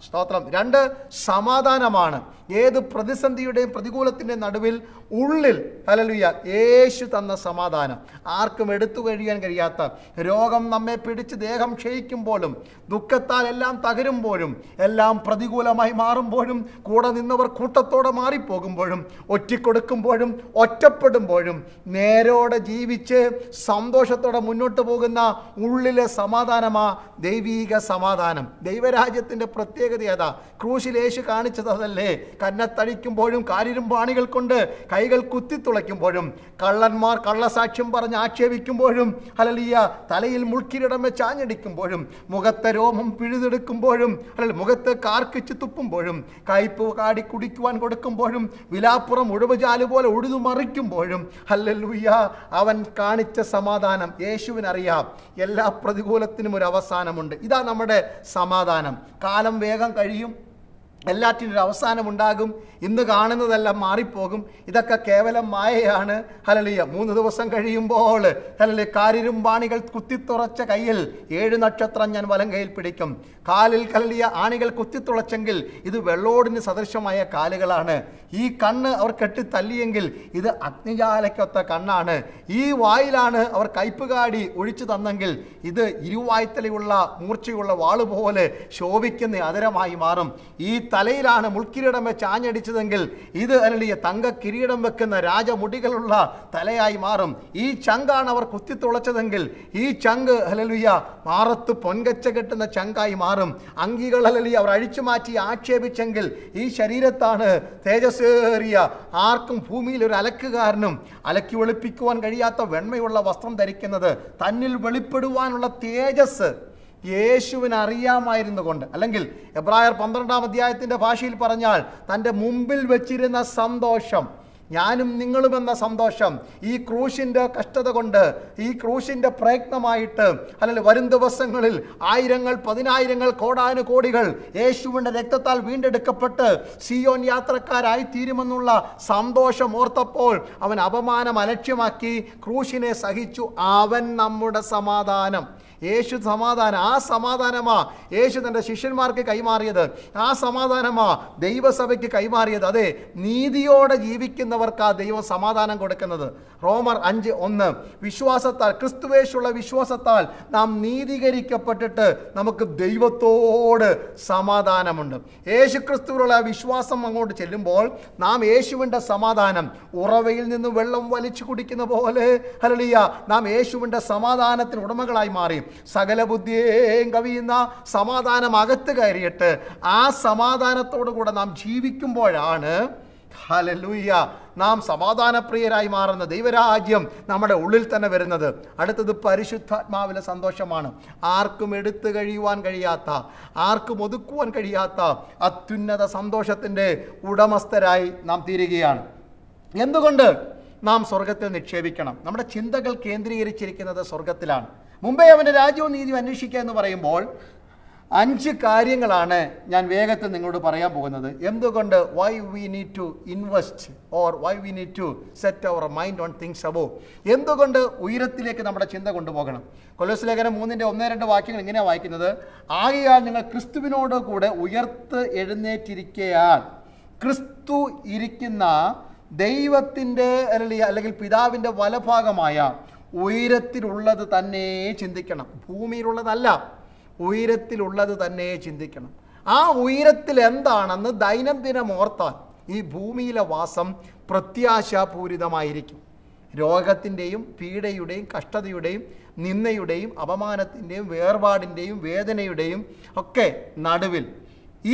സ്തോത്രം. രണ്ട്, സമാധാനമാണ്. ഏത് പ്രതിസന്ധിയുടെയും പ്രതികൂലത്തിൻ്റെയും നടുവിൽ ഉള്ളിൽ, ഹല്ലേലൂയ, യേശു തന്ന സമാധാനം, ആർക്കും എടുത്തു കഴിയാൻ കഴിയാത്ത, രോഗം നമ്മെ പിടിച്ച് ദേഹം ക്ഷയിക്കുമ്പോഴും, ദുഃഖത്താൽ എല്ലാം തകരുമ്പോഴും, എല്ലാം പ്രതികൂലമായി മാറുമ്പോഴും, കൂടെ നിന്നവർ കൂട്ടത്തോടെ മാറിപ്പോകുമ്പോഴും, ഒറ്റിക്കൊടുക്കുമ്പോഴും, ഒറ്റപ്പെടുമ്പോഴും നേരോടെ ജീവിച്ച് സന്തോഷത്തോടെ മുന്നോട്ട് പോകുന്ന ഉള്ളിലെ സമാധാനമാ ദൈവീക സമാധാനം. ദൈവരാജ്യത്തിൻ്റെ പ്രത്യേകത ഏതാ? ക്രൂശിൽ യേശു കാണിച്ചത് അതല്ലേ. കന്നത്തടിക്കുമ്പോഴും, കാലിരുമ്പാണികൾ കൊണ്ട് കൈകൾ കുത്തിത്തുളയ്ക്കുമ്പോഴും, കള്ളന്മാർ കള്ളസാക്ഷ്യം പറഞ്ഞ് ആക്ഷേപിക്കുമ്പോഴും, ഹല്ലേലൂയ, തലയിൽ മുൾക്കിരീടം വെച്ച് ആഞ്ഞടിക്കുമ്പോഴും, മുഖത്തെ രോമം പിഴുതെടുക്കുമ്പോഴും, അല്ലെങ്കിൽ മുഖത്ത് കാർക്കിച്ച് തുപ്പുമ്പോഴും, കയ്പ് കാടി കുടിക്കുവാൻ കൊടുക്കുമ്പോഴും, വിലാപ്പുറം ഉഴവുചാല് പോലെ ഉഴുതു മറിക്കുമ്പോഴും, ഹല്ലേലൂയ, അവൻ കാണിച്ച സമാധാനം. യേശുവിനറിയാം എല്ലാ പ്രതികൂലത്തിനും ഒരു അവസാനമുണ്ട്. ഇതാ നമ്മുടെ സമാധാനം. കാലം വേഗം കഴിയും, എല്ലാറ്റിനും ഒരു അവസാനമുണ്ടാകും, ഇന്ന് കാണുന്നതെല്ലാം മാറിപ്പോകും, ഇതൊക്കെ കേവലം മായയാണ്. ഹല്ലേലൂയ. 3 ദിവസം കഴിയുമ്പോൾ, ഹല്ലേലൂയ, കാലിരുമ്പാണികൾ കുത്തിത്തുളച്ച കയ്യിൽ 7 നക്ഷത്രം ഞാൻ വലം കയ്യിൽ പിടിക്കും. കാലിൽ, ഹല്ലേലൂയ, ആണികൾ കുത്തിത്തുളച്ചെങ്കിൽ ഇത് വെള്ളോടിന് സദൃശമായ കാലുകളാണ്. ഈ കണ്ണ് അവർ കെട്ടിത്തല്ലിയെങ്കിൽ ഇത് അഗ്നിജാലയ്ക്കൊത്ത കണ്ണാണ്. ഈ വായിലാണ് അവർ കയ്പുകാടി ഒഴിച്ചു തന്നെങ്കിൽ ഇത് ഇരുവായ്ത്തലയുള്ള മൂർച്ചയുള്ള വാള് പോലെ ശോഭിക്കുന്ന അതരമായി മാറും. ഈ തലയിലാണ് മുൾക്കിരീടം വെച്ച് ആഞ്ഞടിച്ചതെങ്കിൽ ഇത്, ഹല്ലേലൂയ, തങ്ക കിരീടം വെക്കുന്ന രാജമുടികളുള്ള തലയായി മാറും. ഈ ചങ്കാണ് അവർ കുത്തിത്തുളച്ചതെങ്കിൽ ഈ ചങ്ക്, ഹല്ലേലൂയ, മാറത്ത് പൊൻകച്ച കെട്ടുന്ന ചങ്കായി മാറും. അങ്കികൾ, ഹല്ലേലൂയ, അവർ അഴിച്ചു മാറ്റി ആക്ഷേപിച്ചെങ്കിൽ ഈ ശരീരത്താണ് തേജസ്സേറിയ, ആർക്കും ഭൂമിയിൽ ഒരു അലക്കുകാരനും അലക്കി വെളുപ്പിക്കുവാൻ കഴിയാത്ത വെണ്മയുള്ള വസ്ത്രം ധരിക്കുന്നത്, തന്നിൽ വെളിപ്പെടുവാനുള്ള തേജസ് യേശുവിന് അറിയാമായിരുന്നു കൊണ്ട്. അല്ലെങ്കിൽ എബ്രായർ 12-ാം അധ്യായത്തിൻ്റെ ഭാഷയിൽ പറഞ്ഞാൽ, തൻ്റെ മുമ്പിൽ വച്ചിരുന്ന സന്തോഷം, ഞാനും നിങ്ങളുമെന്ന സന്തോഷം, ഈ ക്രൂശിൻ്റെ കഷ്ടത കൊണ്ട്, ഈ ക്രൂശിൻ്റെ പ്രയത്നമായിട്ട്, അല്ലെങ്കിൽ വരും ദിവസങ്ങളിൽ ആയിരങ്ങൾ, പതിനായിരങ്ങൾ, കോടാനുകോടികൾ യേശുവിൻ്റെ രക്തത്താൽ വീണ്ടെടുക്കപ്പെട്ട് സിയോൻ യാത്രക്കാരായി തീരുമെന്നുള്ള സന്തോഷം ഓർത്തപ്പോൾ അവൻ അപമാനം അലക്ഷ്യമാക്കി ക്രൂശിനെ സഹിച്ചു. അവൻ നമ്മുടെ സമാധാനം. യേശു സമാധാനം. ആ സമാധാനമാ യേശു തൻ്റെ ശിഷ്യന്മാർക്ക് കൈമാറിയത്. ആ സമാധാനമാ ദൈവസഭയ്ക്ക് കൈമാറിയത്. അതെ, നീതിയോടെ ജീവിക്കുന്നവർക്ക് ആ ദൈവം സമാധാനം കൊടുക്കുന്നത്. റോമർ 5:1, വിശ്വാസത്താൽ, ക്രിസ്തുവേശുള്ള വിശ്വാസത്താൽ നാം നീതീകരിക്കപ്പെട്ടിട്ട് നമുക്ക് ദൈവത്തോട് സമാധാനമുണ്ട്. യേശു ക്രിസ്തുവിലുള്ള വിശ്വാസം അങ്ങോട്ട് ചെല്ലുമ്പോൾ നാം യേശുവിൻ്റെ സമാധാനം ഉറവയിൽ നിന്ന് വെള്ളം വലിച്ചു കുടിക്കുന്ന പോലെ, ഹല്ലേലൂയ, നാം യേശുവിൻ്റെ സമാധാനത്തിന് ഉടമകളായി മാറി. സകല ബുദ്ധിയേയും കവിയുന്ന സമാധാനം അകത്ത് കയറിയിട്ട് ആ സമാധാനത്തോടു കൂടെ നാം ജീവിക്കുമ്പോഴാണ്, ഹല്ലേലൂയ, നാം സമാധാനപ്രിയരായി മാറുന്ന ദൈവരാജ്യം നമ്മുടെ ഉള്ളിൽ തന്നെ വരുന്നത്. അടുത്തത് പരിശുദ്ധാത്മാവിലെ സന്തോഷമാണ്. ആർക്കും എടുത്തു കഴിയുവാൻ കഴിയാത്ത, ആർക്കും ഒതുക്കുവാൻ കഴിയാത്ത അത്യുന്നത സന്തോഷത്തിൻ്റെ ഉടമസ്ഥരായി നാം തീരുകയാണ്. എന്തുകൊണ്ട് നാം സ്വർഗത്തിൽ നിക്ഷേപിക്കണം? നമ്മുടെ ചിന്തകൾ കേന്ദ്രീകരിച്ചിരിക്കുന്നത് സ്വർഗത്തിലാണ്. മുമ്പേ അവൻ്റെ രാജ്യവും നീതിയും അന്വേഷിക്കുക എന്ന് പറയുമ്പോൾ 5 കാര്യങ്ങളാണ് ഞാൻ വേഗത്തിൽ നിങ്ങളോട് പറയാൻ പോകുന്നത്. എന്തുകൊണ്ട് why we need to invest or why we need to set our mind on things above. എന്തുകൊണ്ട് ഉയരത്തിലേക്ക് നമ്മുടെ ചിന്ത കൊണ്ടുപോകണം? കൊലോസ്യ ലേഖനം 3:1-2 വാക്യങ്ങൾ ഇങ്ങനെയാണ് വായിക്കുന്നത്: ആകയാൽ നിങ്ങൾ ക്രിസ്തുവിനോട് കൂടെ ഉയർത്ത് എഴുന്നേറ്റിരിക്കയാൽ ക്രിസ്തു ഇരിക്കുന്ന ദൈവത്തിൻ്റെ അല്ലെങ്കിൽ പിതാവിൻ്റെ വലഭാഗമായ ഉയരത്തിലുള്ളത് തന്നെ ചിന്തിക്കണം. ഭൂമിയിലുള്ളതല്ല, ഉയരത്തിലുള്ളത് തന്നെ ചിന്തിക്കണം. ആ ഉയരത്തിൽ എന്താണെന്ന് ദൈനംദിനം ഓർത്താൽ ഈ ഭൂമിയിലെ വാസം പ്രത്യാശാപൂരിതമായിരിക്കും. രോഗത്തിന്റെയും പീഡയുടെയും കഷ്ടതയുടെയും നിന്ദയുടെയും അപമാനത്തിന്റെയും വേർപാടിന്റെയും വേദനയുടെയും ഒക്കെ നടുവിൽ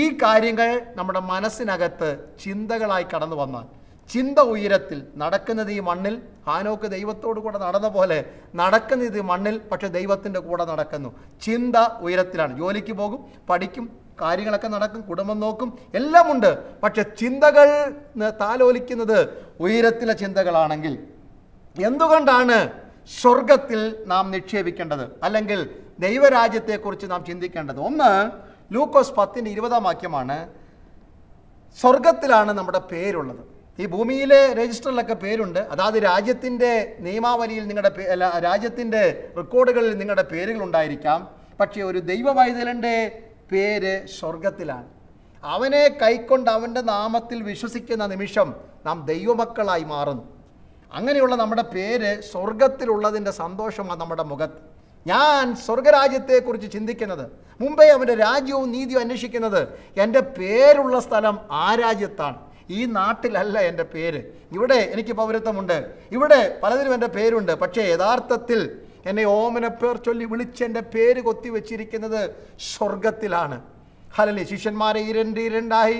ഈ കാര്യങ്ങൾ നമ്മുടെ മനസ്സിനകത്ത് ചിന്തകളായി കടന്നു വന്നാൽ ചിന്ത ഉയരത്തിൽ നടക്കുന്നത് ഈ മണ്ണിൽ ഹാനോക്ക് ദൈവത്തോടു കൂടെ നടന്ന പോലെ നടക്കുന്നത് ഈ മണ്ണിൽ പക്ഷെ ദൈവത്തിൻ്റെ കൂടെ നടക്കുന്നു. ചിന്ത ഉയരത്തിലാണ്. ജോലിക്ക് പോകും, പഠിക്കും, കാര്യങ്ങളൊക്കെ നടക്കും, കുടുംബം നോക്കും, എല്ലാമുണ്ട്. പക്ഷെ ചിന്തകൾ താലോലിക്കുന്നത് ഉയരത്തിലെ ചിന്തകളാണെങ്കിൽ എന്തുകൊണ്ടാണ് സ്വർഗത്തിൽ നാം നിക്ഷേപിക്കേണ്ടത് അല്ലെങ്കിൽ ദൈവരാജ്യത്തെക്കുറിച്ച് നാം ചിന്തിക്കേണ്ടത്? ഒന്ന്, ലൂക്കോസ് 10:20 വാക്യമാണ് സ്വർഗത്തിലാണ് നമ്മുടെ പേരുള്ളത്. ഈ ഭൂമിയിലെ രജിസ്റ്ററിലൊക്കെ പേരുണ്ട്. അതായത് രാജ്യത്തിൻ്റെ നിയമാവലിയിൽ നിങ്ങളുടെ രാജ്യത്തിൻ്റെ റെക്കോർഡുകളിൽ നിങ്ങളുടെ പേരുകളുണ്ടായിരിക്കാം. പക്ഷേ ഒരു ദൈവവൈതലൻ്റെ പേര് സ്വർഗത്തിലാണ്. അവനെ കൈക്കൊണ്ട് അവൻ്റെ നാമത്തിൽ വിശ്വസിക്കുന്ന നിമിഷം നാം ദൈവമക്കളായി മാറുന്നു. അങ്ങനെയുള്ള നമ്മുടെ പേര് സ്വർഗത്തിലുള്ളതിൻ്റെ സന്തോഷമാണ് നമ്മുടെ മുഖത്ത്. ഞാൻ സ്വർഗരാജ്യത്തെക്കുറിച്ച് ചിന്തിക്കുന്നത്, മുമ്പേ അവൻ്റെ രാജ്യവും നീതിയും അന്വേഷിക്കുന്നത്, എൻ്റെ പേരുള്ള സ്ഥലം ആ രാജ്യത്താണ്, ഈ നാട്ടിലല്ല എൻ്റെ പേര്. ഇവിടെ എനിക്ക് പൗരത്വമുണ്ട്, ഇവിടെ പലതിനും എൻ്റെ പേരുണ്ട്. പക്ഷേ യഥാർത്ഥത്തിൽ എന്നെ ഓമനപ്പേർ ചൊല്ലി വിളിച്ചെൻ്റെ പേര് കൊത്തിവെച്ചിരിക്കുന്നത് സ്വർഗത്തിലാണ്. ഹല്ലേലൂയ. ശിഷ്യന്മാരെ ഇരണ്ടായി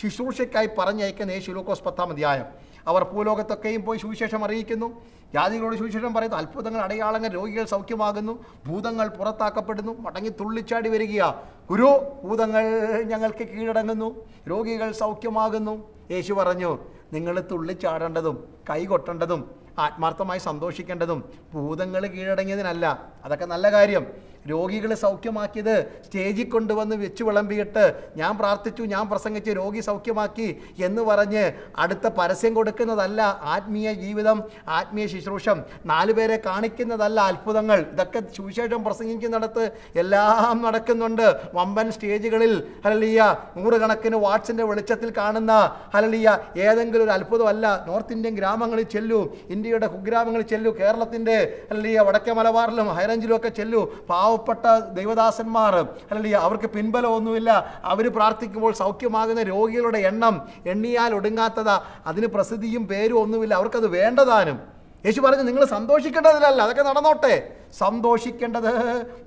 ശുശ്രൂഷയ്ക്കായി പറഞ്ഞയക്കുന്ന യേശു ലൂക്കോസ് 10-ാം അധ്യായം. അവർ ഭൂലോകത്തൊക്കെയും പോയി സുവിശേഷം അറിയിക്കുന്നു, ജാതികളോട് സുവിശേഷം പറയുന്നു. അത്ഭുതങ്ങൾ, അടയാളങ്ങൾ, രോഗികൾ സൗഖ്യമാകുന്നു, ഭൂതങ്ങൾ പുറത്താക്കപ്പെടുന്നു. മടങ്ങി തുള്ളിച്ചാടി വരികയാ, ഗുരു, ഭൂതങ്ങൾ ഞങ്ങൾക്ക് കീഴടങ്ങുന്നു, രോഗികൾ സൗഖ്യമാകുന്നു. യേശു പറഞ്ഞു, നിങ്ങൾ തുള്ളിച്ചാടേണ്ടതും കൈകൊട്ടേണ്ടതും ആത്മാർത്ഥമായി സന്തോഷിക്കേണ്ടതും ഭൂതങ്ങൾ കീഴടങ്ങിയതിനല്ല. അതൊക്കെ നല്ല കാര്യം. രോഗികൾ സൗഖ്യമാക്കിയത് സ്റ്റേജിൽ കൊണ്ടുവന്ന് വെച്ച് വിളമ്പിയിട്ട് ഞാൻ പ്രാർത്ഥിച്ചു, ഞാൻ പ്രസംഗിച്ച് രോഗി സൗഖ്യമാക്കി എന്ന് പറഞ്ഞ് അടുത്ത പരസ്യം കൊടുക്കുന്നതല്ല ആത്മീയ ജീവിതം, ആത്മീയ ശുശ്രൂഷം. 4 പേരെ കാണിക്കുന്നതല്ല അത്ഭുതങ്ങൾ. ഇതൊക്കെ സുവിശേഷം പ്രസംഗിക്കുന്നിടത്ത് എല്ലാം നടക്കുന്നുണ്ട്. വമ്പൻ സ്റ്റേജുകളിൽ ഹല്ലേലൂയ 100 കണക്കിന് വാട്സിൻ്റെ വെളിച്ചത്തിൽ കാണുന്ന ഹല്ലേലൂയ ഏതെങ്കിലും ഒരു അത്ഭുതമല്ല. നോർത്ത് ഇന്ത്യൻ ഗ്രാമങ്ങളിൽ ചെല്ലൂ, ഇന്ത്യയുടെ കുഗ്രാമങ്ങളിൽ ചെല്ലൂ, കേരളത്തിൻ്റെ ഹല്ലേലൂയ വടക്കേ മലബാറിലും ഹൈറേഞ്ചിലും ഒക്കെ ചെല്ലൂ. പാവപ്പെട്ട ദൈവദാസന്മാർ ഹല്ലേലൂയ, അവർക്ക് പിൻബലമൊന്നുമില്ല, അവർ പ്രാർത്ഥിക്കുമ്പോൾ സൗഖ്യമാകുന്ന രോഗികളുടെ എണ്ണം എണ്ണിയാൽ ഒടുങ്ങാത്തതാ. അതിന് പ്രസിദ്ധിയും പേരും ഒന്നുമില്ല, അവർക്കത് വേണ്ടതാനും. യേശു പറഞ്ഞു, നിങ്ങൾ സന്തോഷിക്കേണ്ടതിലല്ല, അതൊക്കെ നടന്നോട്ടെ, സന്തോഷിക്കേണ്ടത്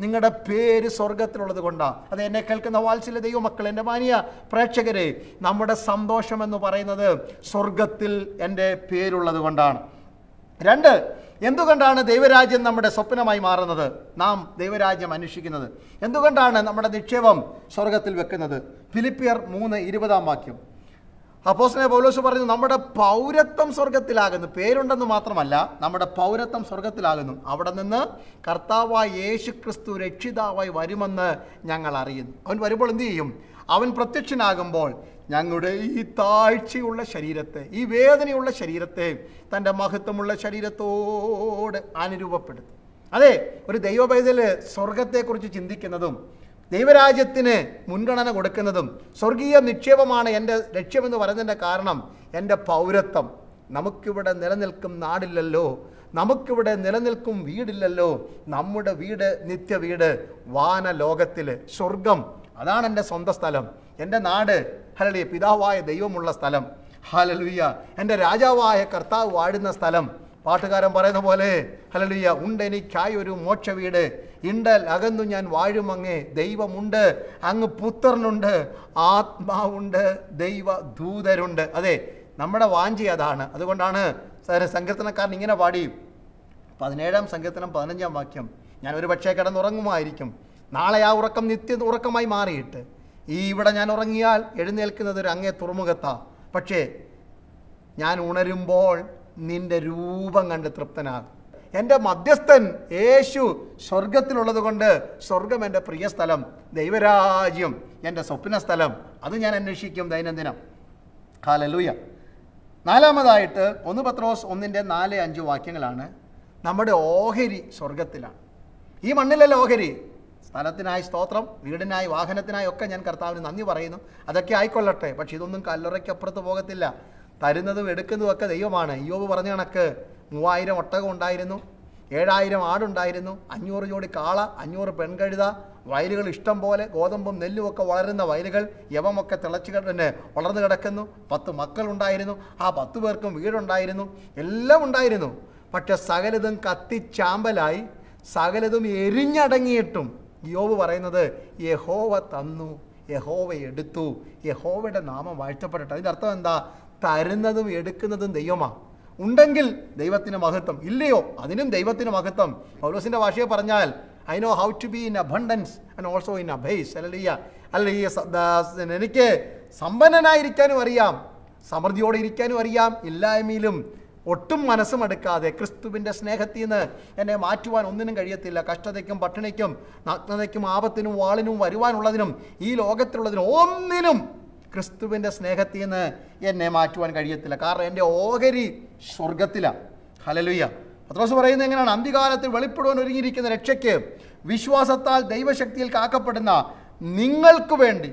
നിങ്ങളുടെ പേര് സ്വർഗത്തിലുള്ളത് കൊണ്ടാണ്. അത് എന്നെ കേൾക്കുന്ന വാത്സല്യ ദൈവമക്കൾ, എൻ്റെ മാന്യ പ്രേക്ഷകരെ, നമ്മുടെ സന്തോഷമെന്ന് പറയുന്നത് സ്വർഗത്തിൽ എൻ്റെ പേരുള്ളത് കൊണ്ടാണ്. 2, എന്തുകൊണ്ടാണ് ദൈവരാജ്യം നമ്മുടെ സ്വപ്നമായി മാറുന്നത്? നാം ദൈവരാജ്യം അന്വേഷിക്കുന്നത് എന്തുകൊണ്ടാണ്? നമ്മുടെ നിക്ഷേപം സ്വർഗത്തിൽ വെക്കുന്നത്. ഫിലിപ്പിയർ 3:20 അപ്പോസ്തലനായ പൗലോസ് പറഞ്ഞു, നമ്മുടെ പൗരത്വം സ്വർഗത്തിലാകുന്നു. പേരുണ്ടെന്ന് മാത്രമല്ല, നമ്മുടെ പൗരത്വം സ്വർഗത്തിലാകുന്നു. അവിടെ നിന്ന് കർത്താവായ യേശു ക്രിസ്തു രക്ഷിതാവായി വരുമെന്ന് ഞങ്ങൾ അറിയുന്നു. അവൻ വരുമ്പോൾ എന്തു ചെയ്യും? അവൻ പ്രത്യക്ഷനാകുമ്പോൾ ഞങ്ങളുടെ ഈ താഴ്ചയുള്ള ശരീരത്തെ, ഈ വേദനയുള്ള ശരീരത്തെ തൻ്റെ മഹത്വമുള്ള ശരീരത്തോട് അനുരൂപപ്പെടുത്തും. അതെ, ഒരു ദൈവപൈതൽ സ്വർഗത്തെക്കുറിച്ച് ചിന്തിക്കുന്നതും ദൈവരാജ്യത്തിന് മുൻഗണന കൊടുക്കുന്നതും സ്വർഗീയ നിക്ഷേപമാണ് എൻ്റെ ലക്ഷ്യമെന്ന് പറയുന്നതിൻ്റെ കാരണം, എൻ്റെ പൗരത്വം, നമുക്കിവിടെ നിലനിൽക്കും നാടില്ലല്ലോ, നമുക്കിവിടെ നിലനിൽക്കും വീടില്ലല്ലോ, നമ്മുടെ വീട് നിത്യ വീട് വാന ലോകത്തിൽ സ്വർഗം. അതാണ് എൻ്റെ സ്വന്തം സ്ഥലം, എൻ്റെ നാട്, ഹല്ലേലൂയ, പിതാവായ ദൈവമുള്ള സ്ഥലം, ഹല്ലേലൂയ, എൻ്റെ രാജാവായ കർത്താവ് വാഴുന്ന സ്ഥലം. പാട്ടുകാരൻ പറയുന്ന പോലെ ഹല്ലേലൂയ, ഉണ്ടെനിക്കായി ഒരു മോക്ഷ വീട്, ഇണ്ടൽ അകന്നു ഞാൻ വാഴുമങ്ങേ, ദൈവമുണ്ട്, അങ്ങ് പുത്രനുണ്ട്, ആത്മാവുണ്ട്, ദൈവ ദൂതരുണ്ട്. അതെ, നമ്മുടെ വാഞ്ചി അതാണ്. അതുകൊണ്ടാണ് സങ്കീർത്തനക്കാരൻ ഇങ്ങനെ പാടി, 17-ാം സങ്കീർത്തനം 15-ാം വാക്യം, ഞാൻ ഒരു പക്ഷേ കിടന്നുറങ്ങുമായിരിക്കും, നാളെ ആ ഉറക്കം നിത്യ ഉറക്കമായി മാറിയിട്ട്, ഈ ഇവിടെ ഞാൻ ഉറങ്ങിയാൽ എഴുന്നേൽക്കുന്നത് ഒരു അങ്ങേ തുറമുഖത്താ, പക്ഷേ ഞാൻ ഉണരുമ്പോൾ നിൻ്റെ രൂപം കണ്ട് തൃപ്തനാകും. എൻ്റെ മധ്യസ്ഥൻ യേശു സ്വർഗത്തിലുള്ളത് കൊണ്ട് സ്വർഗം എൻ്റെ പ്രിയ സ്ഥലം, ദൈവരാജ്യം എൻ്റെ സ്വപ്ന സ്ഥലം. അത് ഞാൻ അന്വേഷിക്കും ദൈനംദിനം. ഹല്ലേലൂയ. 4-മതായിട്ട് 1 പത്രോസ് 1:4-5 വാക്യങ്ങളാണ് നമ്മുടെ ഓഹരി സ്വർഗത്തിലാണ്. ഈ മണ്ണിലല്ല ഓഹരി. സ്ഥലത്തിനായി സ്തോത്രം, വീടിനായി വാഹനത്തിനായി ഒക്കെ ഞാൻ കർത്താവിന് നന്ദി പറയുന്നു, അതൊക്കെ ആയിക്കൊള്ളട്ടെ. പക്ഷെ ഇതൊന്നും കല്ലറയ്ക്കപ്പുറത്ത് പോകത്തില്ല. തരുന്നതും എടുക്കുന്നതുമൊക്കെ ദൈവമാണ്. ഇയ്യോബ് പറഞ്ഞ കണക്ക് 3000 ഒട്ടകം ഉണ്ടായിരുന്നു, 7000 ആടുണ്ടായിരുന്നു, 500 ജോടി കാള, 500 പെൺകഴുത, വയലുകൾ ഇഷ്ടം പോലെ, ഗോതമ്പും നെല്ലും ഒക്കെ വളരുന്ന വയലുകൾ, യവമൊക്കെ വളർന്നു കിടക്കുന്നു, 10 മക്കളുണ്ടായിരുന്നു, ആ 10 പേർക്കും വീടുണ്ടായിരുന്നു, എല്ലാം ഉണ്ടായിരുന്നു. പക്ഷെ സകലതും കത്തിച്ചാമ്പലായി സകലതും എരിഞ്ഞടങ്ങിയിട്ടും യോബ് പറയുന്നത് യഹോവ തന്നു, യഹോവ എടുത്തു, യഹോവയുടെ നാമം വാഴ്ത്തപ്പെടട്ടെ. അതിൻ്റെ അർത്ഥം എന്താ? തരുന്നതും എടുക്കുന്നതും ദൈവമാണ്. ഉണ്ടെങ്കിൽ ദൈവത്തിന് മഹത്വം, ഇല്ലയോ അതിനും ദൈവത്തിന് മഹത്വം. പൗലോസിൻ്റെ ഭാഷയെ പറഞ്ഞാൽ I know how to be in abundance and also in abase. Hallelujah. Hallelujah. എനിക്ക് സമ്പന്നനായിരിക്കാനും അറിയാം, സമൃദ്ധിയോടെ ഇരിക്കാനും അറിയാം. ഇല്ലായ്മയിലും ഒട്ടും മനസ്സും എടുക്കാതെ ക്രിസ്തുവിൻ്റെ സ്നേഹത്തിൽ നിന്ന് എന്നെ മാറ്റുവാൻ ഒന്നിനും കഴിയത്തില്ല. കഷ്ടതയ്ക്കും പട്ടിണിക്കും നഗ്നതയ്ക്കും ആപത്തിനും വാളിനും വരുവാനുള്ളതിനും ഈ ലോകത്തിലുള്ളതിനും ഒന്നിനും ക്രിസ്തുവിൻ്റെ സ്നേഹത്തിൽ നിന്ന് എന്നെ മാറ്റുവാൻ കഴിയത്തില്ല. കാരണം എൻ്റെ ഓഹരി സ്വർഗത്തിലാണ്. ഹല്ലേലൂയ. പത്രോസ് പറയുന്നത് എങ്ങനെയാണ്? അന്ത്യകാലത്തിൽ വെളിപ്പെടുവാൻ ഒരുങ്ങിയിരിക്കുന്ന രക്ഷയ്ക്ക് വിശ്വാസത്താൽ ദൈവശക്തിയിൽ കാക്കപ്പെടുന്ന നിങ്ങൾക്ക് വേണ്ടി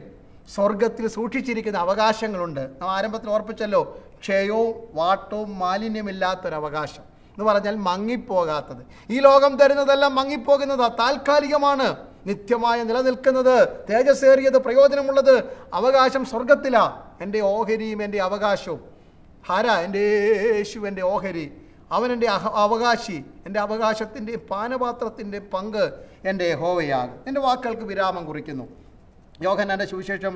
സ്വർഗത്തിൽ സൂക്ഷിച്ചിരിക്കുന്ന അവകാശങ്ങളുണ്ട്. നാം ആരംഭത്തിൽ ഓർപ്പിച്ചല്ലോ, ക്ഷയവും വാട്ടവും മാലിന്യമില്ലാത്തൊരവകാശം എന്ന് പറഞ്ഞാൽ മങ്ങിപ്പോകാത്തത്. ഈ ലോകം തരുന്നതെല്ലാം മങ്ങിപ്പോകുന്നതാ, താൽക്കാലികമാണ്. നിത്യമായ നിലനിൽക്കുന്നത്, തേജസ്സേറിയത്, പ്രയോജനമുള്ളത് അവകാശം സ്വർഗത്തിലാ. എൻ്റെ ഓഹരിയും എൻ്റെ അവകാശവും ഹര, എൻ്റെ യേശു എൻ്റെ ഓഹരി, അവൻ എൻ്റെ അവകാശി, എൻ്റെ അവകാശത്തിൻ്റെ പാനപാത്രത്തിൻ്റെ പങ്ക് എൻ്റെ യഹോവയാകും. എൻ്റെ വാക്കുകൾക്ക് വിരാമം കുറിക്കുന്നു. യോഹന്നാൻ്റെ സുവിശേഷം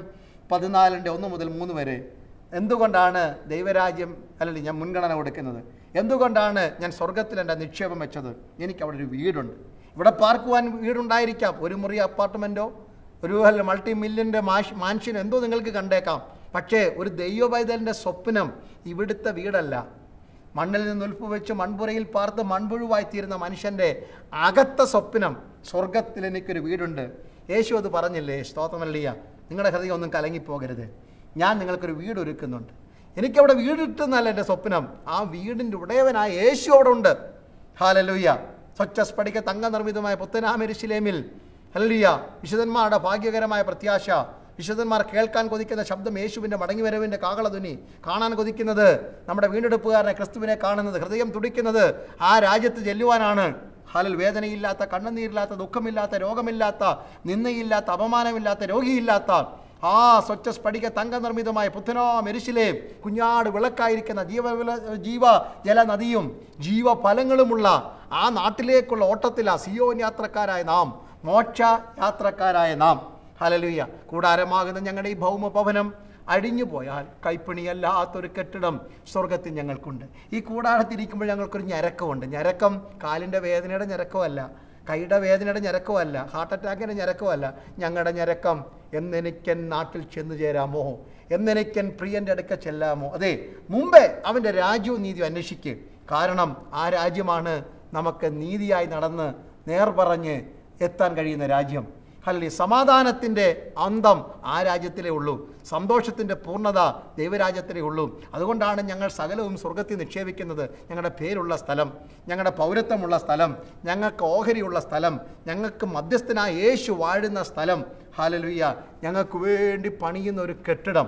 14:1-3 വരെ എന്തുകൊണ്ടാണ് ദൈവരാജ്യം അല്ലെങ്കിൽ ഞാൻ മുൻഗണന കൊടുക്കുന്നത്? എന്തുകൊണ്ടാണ് ഞാൻ സ്വർഗത്തിൽ എൻ്റെ നിക്ഷേപം വെച്ചത്? എനിക്കവിടെ ഒരു വീടുണ്ട്, ഇവിടെ പാർക്കുവാൻ വീടുണ്ടായിരിക്കാം. ഒരു മുറി അപ്പാർട്ട്മെൻറ്റോ ഒരു മൾട്ടിമില്യൻ്റെ മാൻഷനോ എന്തോ നിങ്ങൾക്ക് കണ്ടേക്കാം. പക്ഷേ ഒരു ദൈവ പൈതലിൻ്റെ സ്വപ്നം ഇവിടുത്തെ വീടല്ല. മണ്ണിൽ നിന്ന് ഉൽപ്പ് വെച്ച് മൺപുരയിൽ പാർത്ത് മൺപുഴുവായിത്തീരുന്ന മനുഷ്യൻ്റെ അകത്ത സ്വപ്നം സ്വർഗത്തിൽ എനിക്കൊരു വീടുണ്ട്. യേശു അത് പറഞ്ഞില്ലേ? സ്തോത്രമല്ലിയ. നിങ്ങളുടെ ഹൃദയം ഒന്നും കലങ്ങിപ്പോകരുത്. ഞാൻ നിങ്ങൾക്കൊരു വീടൊരുക്കുന്നുണ്ട്. എനിക്കവിടെ വീടിട്ടെന്നല്ല എൻ്റെ സ്വപ്നം, ആ വീടിൻ്റെ ഉടയവനായ യേശു അവിടെ ഉണ്ട്. ഹല്ലേലൂയ. സ്വച്ഛ സ്ഫടിക തങ്ക നിർമ്മിതമായ പുത്തനാമെരിശിലേമിൽ. ഹല്ലേലൂയ. വിശുദ്ധന്മാരുടെ ഭാഗ്യകരമായ പ്രത്യാശ, വിശുദ്ധന്മാർ കേൾക്കാൻ കൊതിക്കുന്ന ശബ്ദം, യേശുവിൻ്റെ മടങ്ങിവരവിൻ്റെ കാകളധ്വനി, കാണാൻ കൊതിക്കുന്നത് നമ്മുടെ വീണ്ടെടുപ്പുകാരനെ ക്രിസ്തുവിനെ കാണുന്നത്, ഹൃദയം തുടിക്കുന്നത് ആ രാജ്യത്ത് ചെല്ലുവാനാണ്. ഹാലിൽ വേദനയില്ലാത്ത, കണ്ണുനീരില്ലാത്ത, ദുഃഖമില്ലാത്ത, രോഗമില്ലാത്ത, നിന്നയില്ലാത്ത, അപമാനമില്ലാത്ത, രോഗിയില്ലാത്ത ആ സ്വച്ഛ സ്ഫടിക തങ്ക നിർമ്മിതമായ പുത്തനാം എരിശിലേം, കുഞ്ഞാട് വിളക്കായിരിക്കുന്ന ജീവജല നദിയും ജീവഫലങ്ങളുമുള്ള ആ നാട്ടിലേക്കുള്ള ഓട്ടത്തിലാ സിയോൻ യാത്രക്കാരായ നാം, മോക്ഷ യാത്രക്കാരായ നാം. ഹല്ലേലൂയ. കൂടാരമാകുന്ന ഞങ്ങളുടെ ഈ ഭൗമഭവനം അഴിഞ്ഞു പോയാൽ കൈപ്പണിയല്ലാത്തൊരു കെട്ടിടം സ്വർഗത്തിൽ ഞങ്ങൾക്കുണ്ട്. ഈ കൂടാരത്തിരിക്കുമ്പോൾ ഞങ്ങൾക്കൊരു ഞരക്കമുണ്ട്. ഞരക്കം കാലിൻ്റെ വേദനയുടെ ഞരക്കമല്ല, കൈയുടെ വേദനയുടെ ഞരക്കമല്ല, ഹാർട്ട് അറ്റാക്കിൻ്റെ ഞരക്കമല്ല. ഞങ്ങളുടെ ഞരക്കം എന്നെനിക്കൻ നാട്ടിൽ ചെന്നു ചേരാമോ, എന്നെനിക്കൻ പ്രിയൻ്റെ അടുക്ക ചെല്ലാമോ. അതെ, മുമ്പേ അവൻ്റെ രാജ്യവും നീതിയും അന്വേഷിക്കുക. കാരണം ആ രാജ്യമാണ് നമുക്ക് നീതിയായി നടന്ന് നേർ പറഞ്ഞ് എത്താൻ കഴിയുന്ന രാജ്യം. ഹല്ലേലൂയ. സമാധാനത്തിൻ്റെ അന്തം ആ രാജ്യത്തിലേ ഉള്ളൂ, സന്തോഷത്തിൻ്റെ പൂർണ്ണത ദൈവരാജ്യത്തിലേ ഉള്ളൂ. അതുകൊണ്ടാണ് ഞങ്ങൾ സകലവും സ്വർഗത്തിൽ നിക്ഷേപിക്കുന്നത്. ഞങ്ങളുടെ പേരുള്ള സ്ഥലം, ഞങ്ങളുടെ പൗരത്വമുള്ള സ്ഥലം, ഞങ്ങൾക്ക് ഓഹരിയുള്ള സ്ഥലം, ഞങ്ങൾക്ക് മധ്യസ്ഥനായ യേശു വാഴുന്ന സ്ഥലം. ഹല്ലേലൂയ. ഞങ്ങൾക്ക് വേണ്ടി പണിയുന്ന ഒരു കെട്ടിടം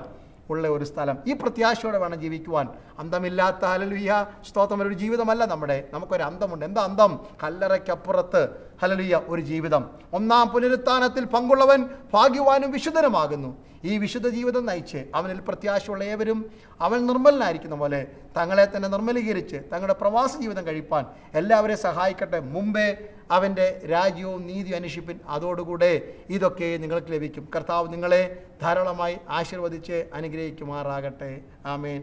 ഉള്ള ഒരു സ്ഥലം. ഈ പ്രത്യാശയോടെ വേണം ജീവിക്കുവാൻ. അന്തമില്ലാത്ത ഹല്ലേലൂയ സ്തോത്രം ഒരു ജീവിതമല്ല നമ്മുടെ. നമുക്കൊരു അന്തമുണ്ട്. എന്താ അന്തം? കല്ലറയ്ക്കപ്പുറത്ത് ഹല്ലേലൂയ ഒരു ജീവിതം. ഒന്നാം പുനരുത്ഥാനത്തിൽ പങ്കുള്ളവൻ ഭാഗ്യവാനും വിശുദ്ധനുമാകുന്നു. ഈ വിശുദ്ധ ജീവിതം നയിച്ച് അവനിൽ പ്രത്യാശയുള്ള ഏവരും അവൻ നിർമ്മലനായിരിക്കുന്ന പോലെ തങ്ങളെ തന്നെ നിർമ്മലീകരിച്ച് തങ്ങളുടെ പ്രവാസ ജീവിതം കഴിപ്പാൻ എല്ലാവരെയും സഹായിക്കട്ടെ. മുമ്പേ അവൻ്റെ രാജ്യവും നീതിയും അന്വേഷിപ്പിൻ, അതോടുകൂടെ ഇതൊക്കെ നിങ്ങൾക്ക് ലഭിക്കും. കർത്താവ് നിങ്ങളെ ധാരാളമായി ആശീർവദിച്ച് അനുഗ്രഹിക്കുമാറാകട്ടെ. ആമേൻ.